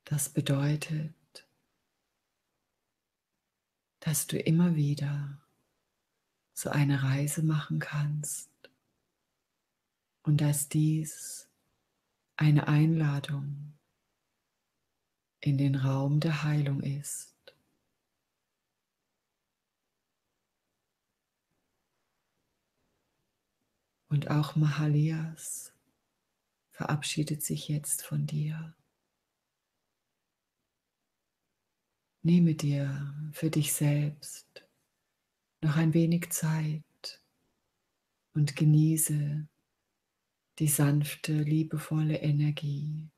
Das bedeutet, dass du immer wieder so eine Reise machen kannst und dass dies eine Einladung in den Raum der Heilung ist. Und auch Mahaliyas verabschiedet sich jetzt von dir. Nehme dir für dich selbst noch ein wenig Zeit und genieße die sanfte, liebevolle Energie,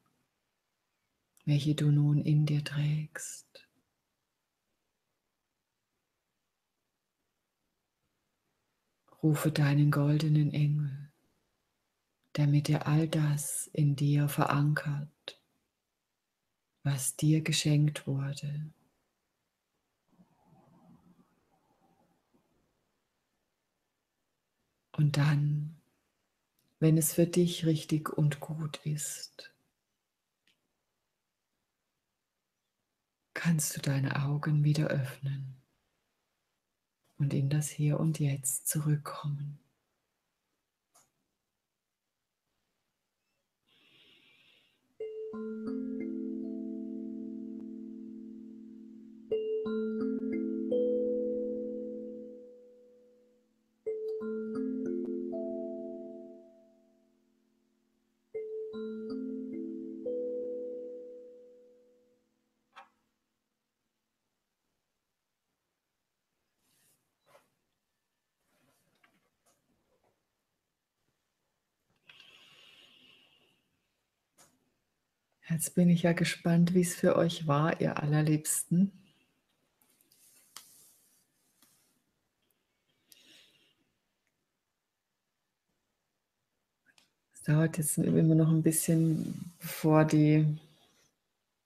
welche du nun in dir trägst. Rufe deinen goldenen Engel, damit er all das in dir verankert, was dir geschenkt wurde. Und dann, wenn es für dich richtig und gut ist, kannst du deine Augen wieder öffnen und in das Hier und Jetzt zurückkommen. Jetzt bin ich ja gespannt, wie es für euch war, ihr Allerliebsten. Es dauert jetzt immer noch ein bisschen, bevor die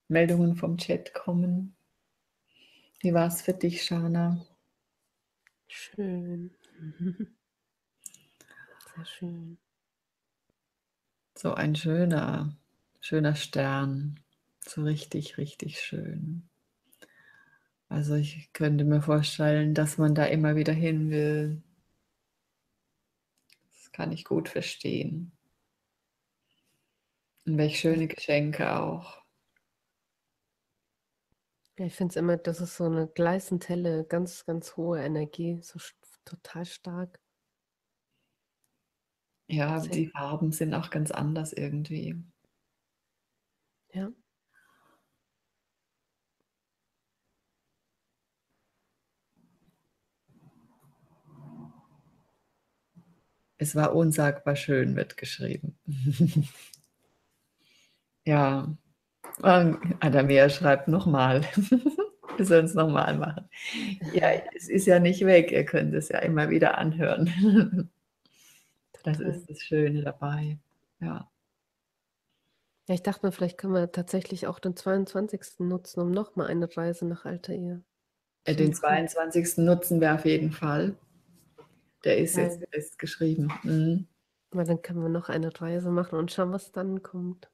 Meldungen vom Chat kommen. Wie war es für dich, Shana? Schön. Sehr schön. So ein schöner... Schöner Stern, so richtig, richtig schön. Also ich könnte mir vorstellen, dass man da immer wieder hin will. Das kann ich gut verstehen. Und welch schöne Geschenke auch. Ja, ich finde es immer, das ist so eine gleißend helle, ganz, ganz hohe Energie, so total stark. Ja, die Farben sind auch ganz anders irgendwie. Ja. Es war unsagbar schön, wird geschrieben. Ja, Adamea schreibt nochmal. Wir sollen es nochmal machen. Ja, es ist ja nicht weg, ihr könnt es ja immer wieder anhören. Das ist das Schöne dabei, ja. Ja, ich dachte mir, vielleicht können wir tatsächlich auch den zweiundzwanzigsten nutzen, um nochmal eine Reise nach Altair. Den zweiundzwanzigsten nutzen wir auf jeden Fall. Der ist ja. jetzt ist geschrieben. Mhm. Aber dann können wir noch eine Reise machen und schauen, was dann kommt.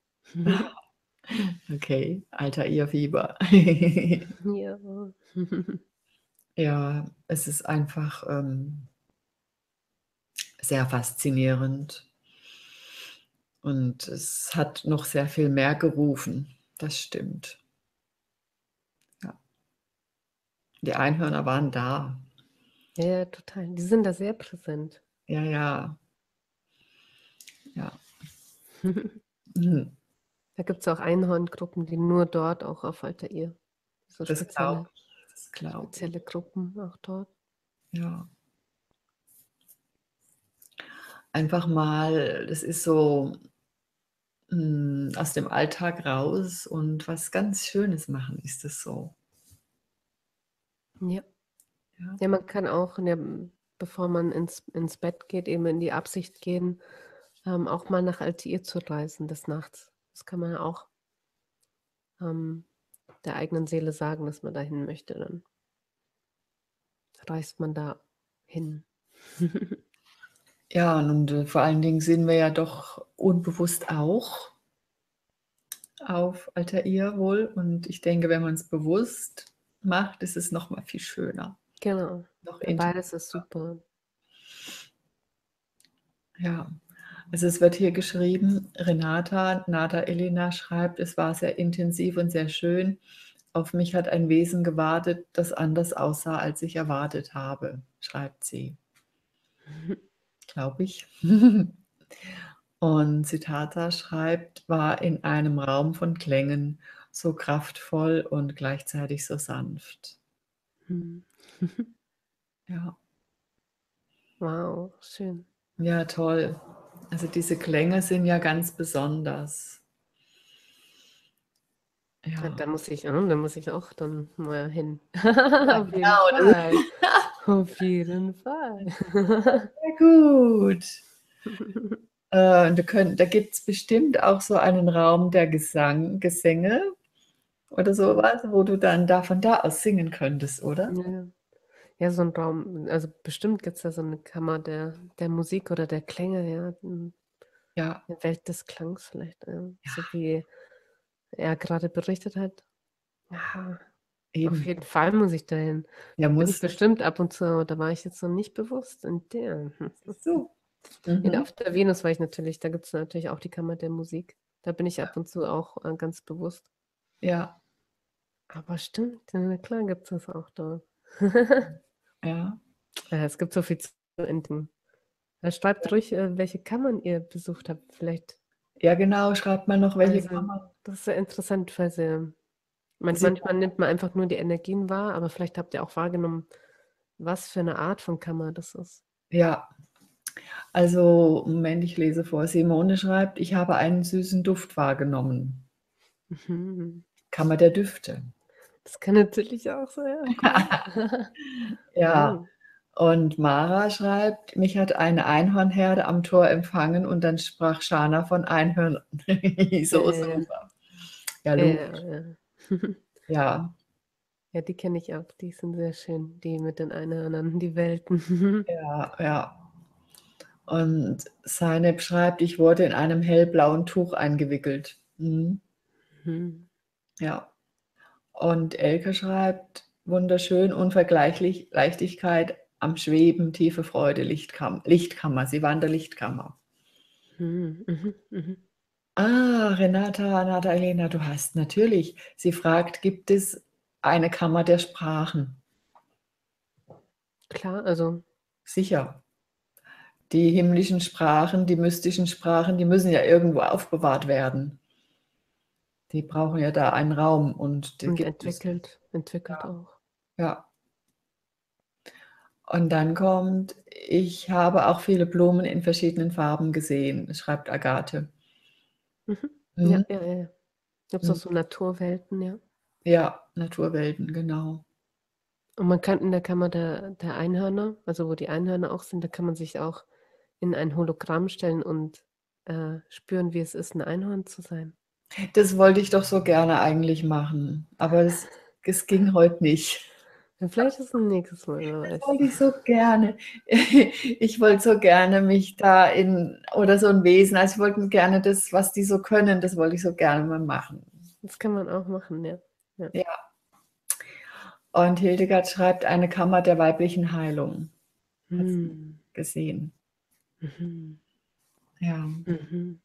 Okay, Altair-Fieber. Ja. Ja, es ist einfach ähm, sehr faszinierend. Und es hat noch sehr viel mehr gerufen, das stimmt. Ja. Die Einhörner waren da. Ja, ja, total. Die sind da sehr präsent. Ja, ja. Ja. Mhm. Da gibt es auch Einhorngruppen, die nur dort auch auf Altair. So das glaube ich. Das glaub ich. Spezielle Gruppen auch dort. Ja. Einfach mal, das ist so mh, aus dem Alltag raus und was ganz Schönes machen, ist das so. Ja. Ja, ja, man kann auch, ja, bevor man ins, ins Bett geht, eben in die Absicht gehen, ähm, auch mal nach Altair zu reisen des Nachts. Das kann man auch ähm, der eigenen Seele sagen, dass man dahin möchte. Dann reist man da hin. Ja, und vor allen Dingen sind wir ja doch unbewusst auch auf Altair wohl. Und ich denke, wenn man es bewusst macht, ist es nochmal viel schöner. Genau. Noch beides ist super. Ja, also es wird hier geschrieben, Renata, Nada Elena schreibt, es war sehr intensiv und sehr schön. Auf mich hat ein Wesen gewartet, das anders aussah, als ich erwartet habe, schreibt sie. Glaube ich. Und Siddhartha schreibt, war in einem Raum von Klängen, so kraftvoll und gleichzeitig so sanft. Ja. Wow, schön. Ja, toll. Also diese Klänge sind ja ganz besonders. Ja. Ja, da muss ich, ja, da muss ich auch dann mal hin. Ja, auf, jeden Fall. auf jeden Fall. Sehr gut. äh, wir können, da gibt es bestimmt auch so einen Raum der Gesang, Gesänge oder sowas, wo du dann da von da aus singen könntest, oder? Ja. Ja, so ein Raum, also bestimmt gibt es da so eine Kammer der, der Musik oder der Klänge, ja. Ja. Der Welt des Klangs vielleicht, ja. Ja. So wie er gerade berichtet hat. Ja, eben. Auf jeden Fall muss ich dahin. Ja, muss. Bin ich bestimmt ab und zu, aber da war ich jetzt noch nicht bewusst in der. So. Mhm. In, auf der Venus war ich natürlich, da gibt es natürlich auch die Kammer der Musik. Da bin ich ab und zu auch äh, ganz bewusst. Ja. Aber stimmt, na klar gibt es das auch dort. Ja. Ja, es gibt so viel zu entdecken. Schreibt ja ruhig, welche Kammern ihr besucht habt, vielleicht. Ja, genau, schreibt mal noch, welche also, Kammern. Das ist sehr interessant, falls ihr, manchmal, manchmal nimmt man einfach nur die Energien wahr, aber vielleicht habt ihr auch wahrgenommen, was für eine Art von Kammer das ist. Ja, also Moment, ich lese vor. Simone schreibt, ich habe einen süßen Duft wahrgenommen. Mhm. Kammer der Düfte. Das kann natürlich auch sein. Ja. Ja. Und Mara schreibt, mich hat eine Einhornherde am Tor empfangen und dann sprach Shana von Einhörnern. So, so. Äh. Ja, logisch. Äh, äh. Ja. Ja, die kenne ich auch. Die sind sehr schön, die mit den Einhörnern, die Welten. Ja, ja. Und Sineb schreibt, ich wurde in einem hellblauen Tuch eingewickelt. Mhm. Mhm. Ja. Und Elke schreibt, wunderschön, unvergleichlich, Leichtigkeit am Schweben, tiefe Freude, Lichtkam Lichtkammer. Sie waren der Lichtkammer. Mhm, mh, mh. Ah, Renata, Natalena, du hast natürlich. Sie fragt, gibt es eine Kammer der Sprachen? Klar, also. Sicher. Die himmlischen Sprachen, die mystischen Sprachen, die müssen ja irgendwo aufbewahrt werden. Die brauchen ja da einen Raum und, und entwickelt, entwickelt ja auch. Ja. Und dann kommt, ich habe auch viele Blumen in verschiedenen Farben gesehen, schreibt Agathe. Mhm. Mhm. Ja, ja, ja. Gibt es mhm. auch so Naturwelten, ja? Ja, Naturwelten, genau. Und man kann in der Kammer der, der Einhörner, also wo die Einhörner auch sind, da kann man sich auch in ein Hologramm stellen und äh, spüren, wie es ist, ein Einhorn zu sein. Das wollte ich doch so gerne eigentlich machen, aber es, es ging heute nicht. Vielleicht ist es ein nächstes Mal. Das wollte ich so gerne. Ich wollte so gerne mich da in, oder so ein Wesen, also ich wollte gerne das, was die so können, das wollte ich so gerne mal machen. Das kann man auch machen, ja. Ja. Ja. Und Hildegard schreibt, eine Kammer der weiblichen Heilung. Hm. Hast du gesehen. Mhm. Ja. Mhm.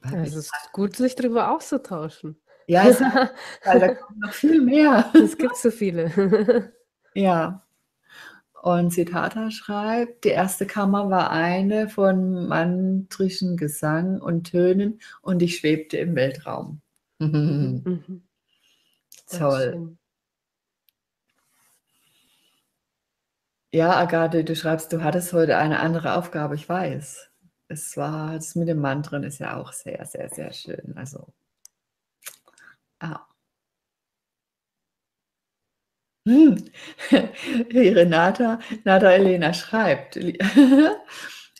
Also es ist gut, sich darüber auszutauschen. Ja, also, weil da kommt noch viel mehr. Es gibt so viele. Ja. Und Siddhartha schreibt, die erste Kammer war eine von mantrischen Gesang und Tönen und ich schwebte im Weltraum. Mhm. Toll. Ja, Agathe, du schreibst, du hattest heute eine andere Aufgabe, ich weiß. Es war, das mit dem Mann drin ist ja auch sehr, sehr, sehr schön. Also, ah. Hm. Renata, Natalena schreibt,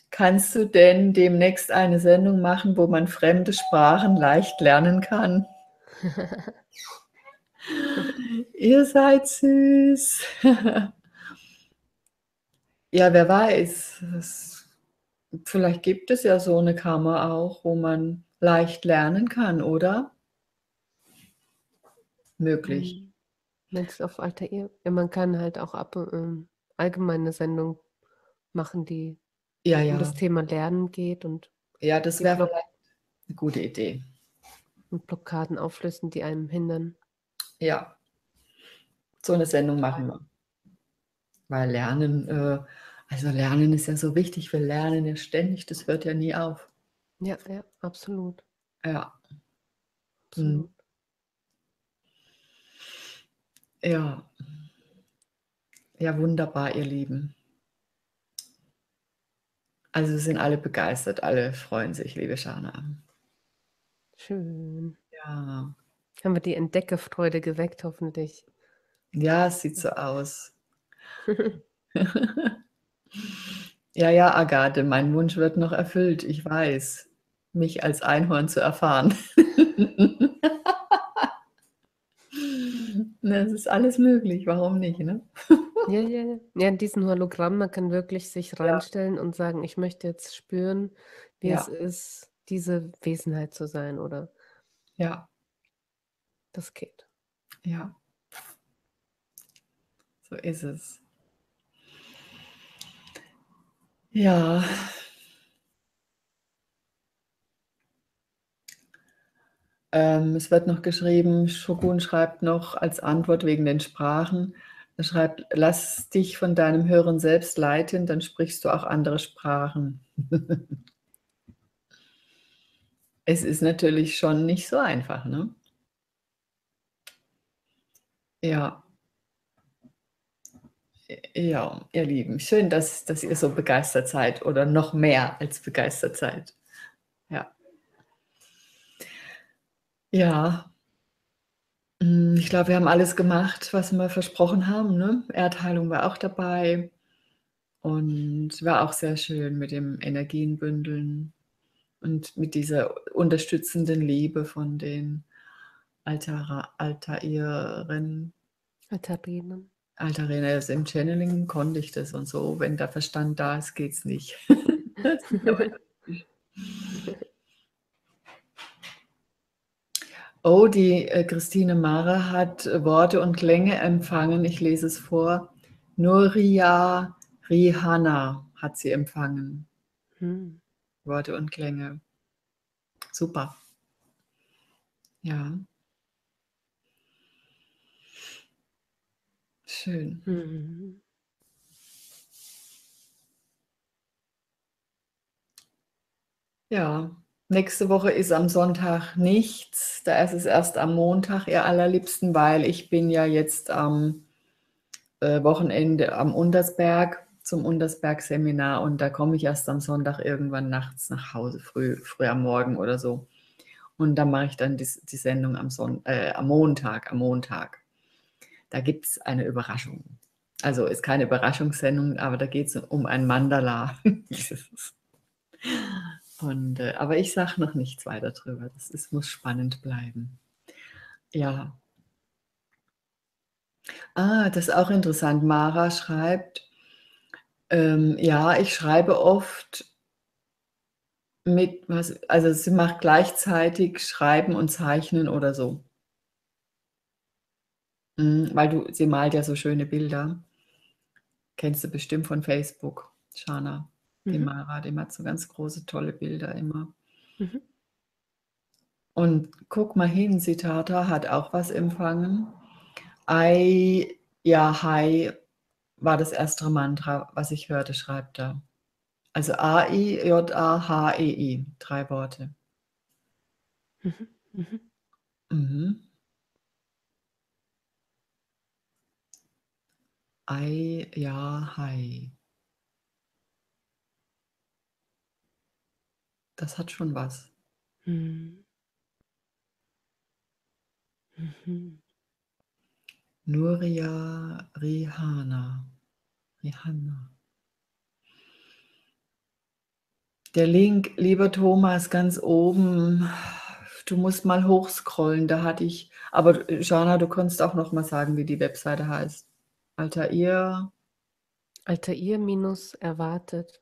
kannst du denn demnächst eine Sendung machen, wo man fremde Sprachen leicht lernen kann? Ihr seid süß. Ja, wer weiß. Das vielleicht gibt es ja so eine Kammer auch, wo man leicht lernen kann, oder? Möglich. Jetzt auf Altair. Ja, man kann halt auch ab, äh, allgemeine Sendung machen, die ja, ja. um das Thema Lernen geht. Und ja, das wäre vielleicht eine gute Idee. Und Blockaden auflösen, die einem hindern. Ja, so eine Sendung machen wir. Weil Lernen... Äh, Also Lernen ist ja so wichtig, wir lernen ja ständig, das hört ja nie auf. Ja, ja, absolut. Ja. Absolut. Ja. Ja, wunderbar, ihr Lieben. Also sind alle begeistert, alle freuen sich, liebe Shana. Schön. Ja. Haben wir die Entdeckerfreude geweckt, hoffentlich. Ja, es sieht so aus. Ja, ja, Agathe, mein Wunsch wird noch erfüllt, ich weiß, mich als Einhorn zu erfahren. Es ist alles möglich, warum nicht, ne? Ja, ja, ja. Ja, diesen Hologramm, man kann wirklich sich reinstellen ja. und sagen, ich möchte jetzt spüren, wie ja. es ist, diese Wesenheit zu sein, oder? Ja. Das geht. Ja. So ist es. Ja. Ähm, es wird noch geschrieben, Shogun schreibt noch als Antwort wegen den Sprachen, er schreibt, lass dich von deinem Hören selbst leiten, dann sprichst du auch andere Sprachen. Es ist natürlich schon nicht so einfach, ne? Ja. Ja, ihr Lieben, schön, dass, dass ihr so begeistert seid oder noch mehr als begeistert seid. Ja. Ja, ich glaube, wir haben alles gemacht, was wir versprochen haben, ne? Erdheilung war auch dabei und war auch sehr schön mit dem Energienbündeln und mit dieser unterstützenden Liebe von den Altairener. Altairenen. Alterena, also im Channeling konnte ich das und so, wenn der Verstand da ist, geht es nicht. Oh, die äh, Christine Mare hat Worte und Klänge empfangen. Ich lese es vor. Nuria Rihana hat sie empfangen. Hm. Worte und Klänge. Super. Ja. Schön. Hm. Ja. Nächste Woche ist am Sonntag nichts, da ist es erst am Montag, ihr Allerliebsten, weil ich bin ja jetzt am äh, Wochenende am Untersberg, zum Untersberg-Seminar und da komme ich erst am Sonntag irgendwann nachts nach Hause, früh, früh am Morgen oder so. Und dann mache ich dann die, die Sendung am, Son äh, am Montag, am Montag. Da gibt es eine Überraschung. Also ist keine Überraschungssendung, aber da geht es um ein Mandala. Und, äh, aber ich sage noch nichts weiter drüber. Das ist, muss spannend bleiben. Ja. Ah, das ist auch interessant. Mara schreibt, ähm, ja, ich schreibe oft mit, was, also sie macht gleichzeitig Schreiben und Zeichnen oder so. Mhm, weil du, sie malt ja so schöne Bilder. Kennst du bestimmt von Facebook, Shana. Die Mara, die hat so ganz große, tolle Bilder immer. Mhm. Und guck mal hin, Sitata hat auch was empfangen. Ai, ja, Hai war das erste Mantra, was ich hörte, schreibt da. Also A I J A H E I, drei Worte. Mhm. Mhm. Mhm. Ai, ja, Hai. Das hat schon was. Hm. Mhm. Nuria Rihana. Rihana. Der Link, lieber Thomas, ganz oben. Du musst mal hochscrollen, da hatte ich... Aber Shana, du kannst auch noch mal sagen, wie die Webseite heißt. Altair... Altair erwartet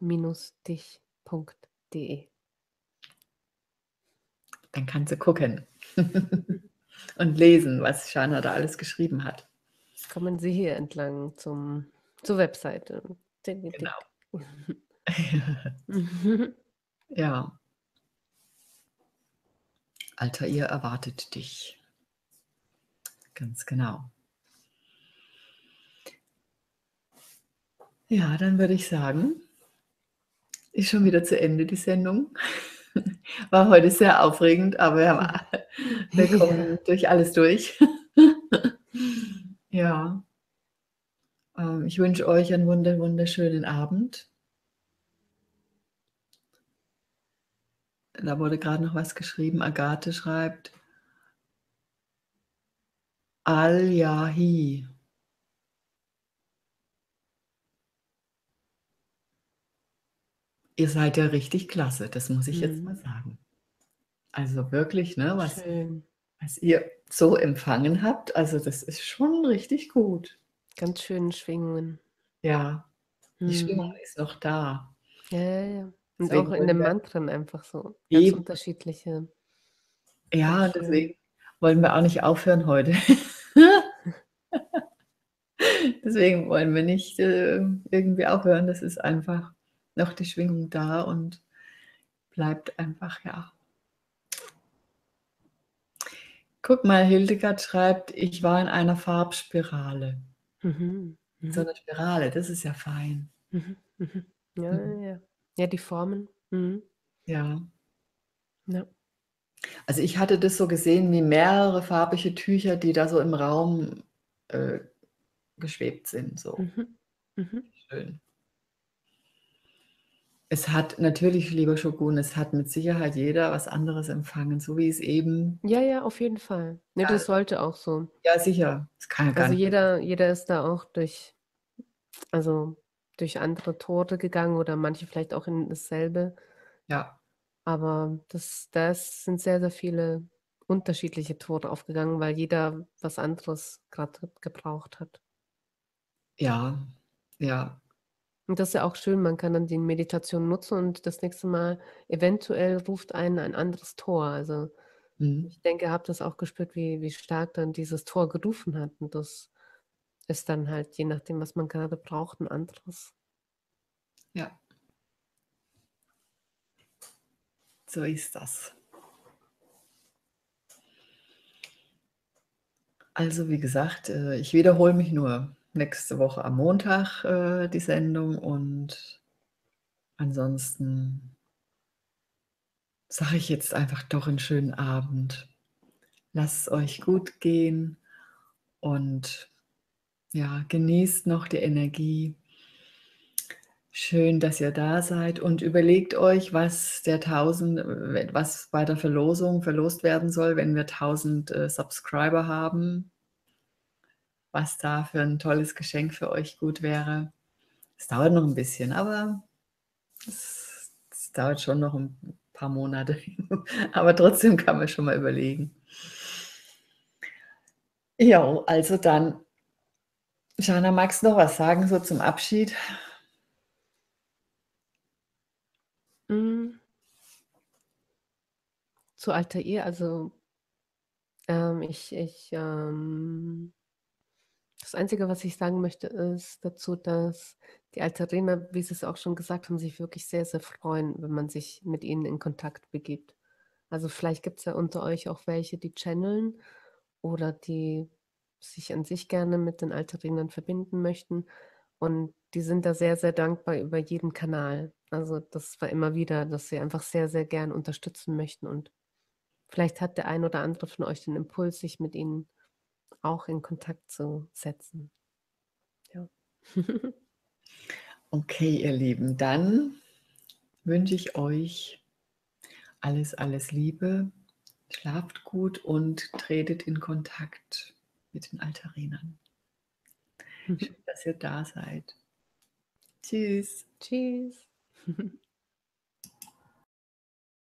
dich punkt de. Dann kannst du gucken und lesen, was Shana da alles geschrieben hat. Kommen Sie hier entlang zum, zur Webseite. Genau. Ja. Altair erwartet dich. Ganz genau. Ja, dann würde ich sagen, ist schon wieder zu Ende die Sendung. War heute sehr aufregend, aber wir, haben, wir kommen ja. durch alles durch. Ja. Ich wünsche euch einen wunderschönen Abend. da wurde gerade noch was geschrieben, Agathe schreibt, Al-Yahi. Ihr seid ja richtig klasse, das muss ich mhm. jetzt mal sagen. Also wirklich, ne, was, was ihr so empfangen habt, also das ist schon richtig gut. Ganz schöne Schwingungen. Ja, mhm. die Schwingung ist noch da. Ja, ja, ja. Und deswegen auch in den Mantren einfach so ganz eben. Unterschiedliche. Ja, deswegen wollen wir auch nicht aufhören heute. Deswegen wollen wir nicht äh, irgendwie aufhören. Das ist einfach noch die Schwingung da und bleibt einfach, ja. Guck mal, Hildegard schreibt, ich war in einer Farbspirale. Mhm. Mhm. So eine Spirale, das ist ja fein. Mhm. Mhm. Ja, mhm. ja. Ja, die Formen. Mhm. Ja. ja. Also ich hatte das so gesehen wie mehrere farbige Tücher, die da so im Raum äh, geschwebt sind. So. Mhm. Mhm. Schön. Es hat natürlich, lieber Shogun, es hat mit Sicherheit jeder was anderes empfangen, so wie es eben... Ja, ja, auf jeden Fall. Ne, ja, das sollte auch so. Ja, sicher. Das kann ja gar also nicht jeder, jeder ist da auch durch... Also... durch andere Tore gegangen oder manche vielleicht auch in dasselbe. Ja. Aber das, das sind sehr, sehr viele unterschiedliche Tore aufgegangen, weil jeder was anderes gerade gebraucht hat. Ja, ja. Und das ist ja auch schön, man kann dann die Meditation nutzen und das nächste Mal eventuell ruft einen ein anderes Tor. Also mhm. ich denke, ihr habt das auch gespürt, wie, wie stark dann dieses Tor gerufen hat und das ist dann halt, je nachdem, was man gerade braucht, ein anderes. Ja. So ist das. Also wie gesagt, ich wiederhole mich nur nächste Woche am Montag die Sendung und ansonsten sage ich jetzt einfach doch einen schönen Abend. Lasst es euch gut gehen und ja, genießt noch die Energie. Schön, dass ihr da seid und überlegt euch, was der tausend, was bei der Verlosung verlost werden soll, wenn wir tausend äh, Subscriber haben. Was da für ein tolles Geschenk für euch gut wäre. Es dauert noch ein bisschen, aber es, es dauert schon noch ein paar Monate. Aber trotzdem kann man schon mal überlegen. Ja, also dann. Shana, magst du noch was sagen, so zum Abschied? Mm. Zu Altair, also ähm, ich, ich ähm, das Einzige, was ich sagen möchte, ist dazu, dass die Alterena, wie sie es auch schon gesagt haben, sich wirklich sehr, sehr freuen, wenn man sich mit ihnen in Kontakt begibt. Also vielleicht gibt es ja unter euch auch welche, die channeln oder die sich an sich gerne mit den Altairenern verbinden möchten und die sind da sehr, sehr dankbar über jeden Kanal. Also das war immer wieder, dass sie einfach sehr, sehr gern unterstützen möchten und vielleicht hat der ein oder andere von euch den Impuls, sich mit ihnen auch in Kontakt zu setzen. Ja. Okay, ihr Lieben, dann wünsche ich euch alles, alles Liebe, schlaft gut und tretet in Kontakt mit den Altairenern. Schön, dass ihr da seid. Tschüss. Tschüss.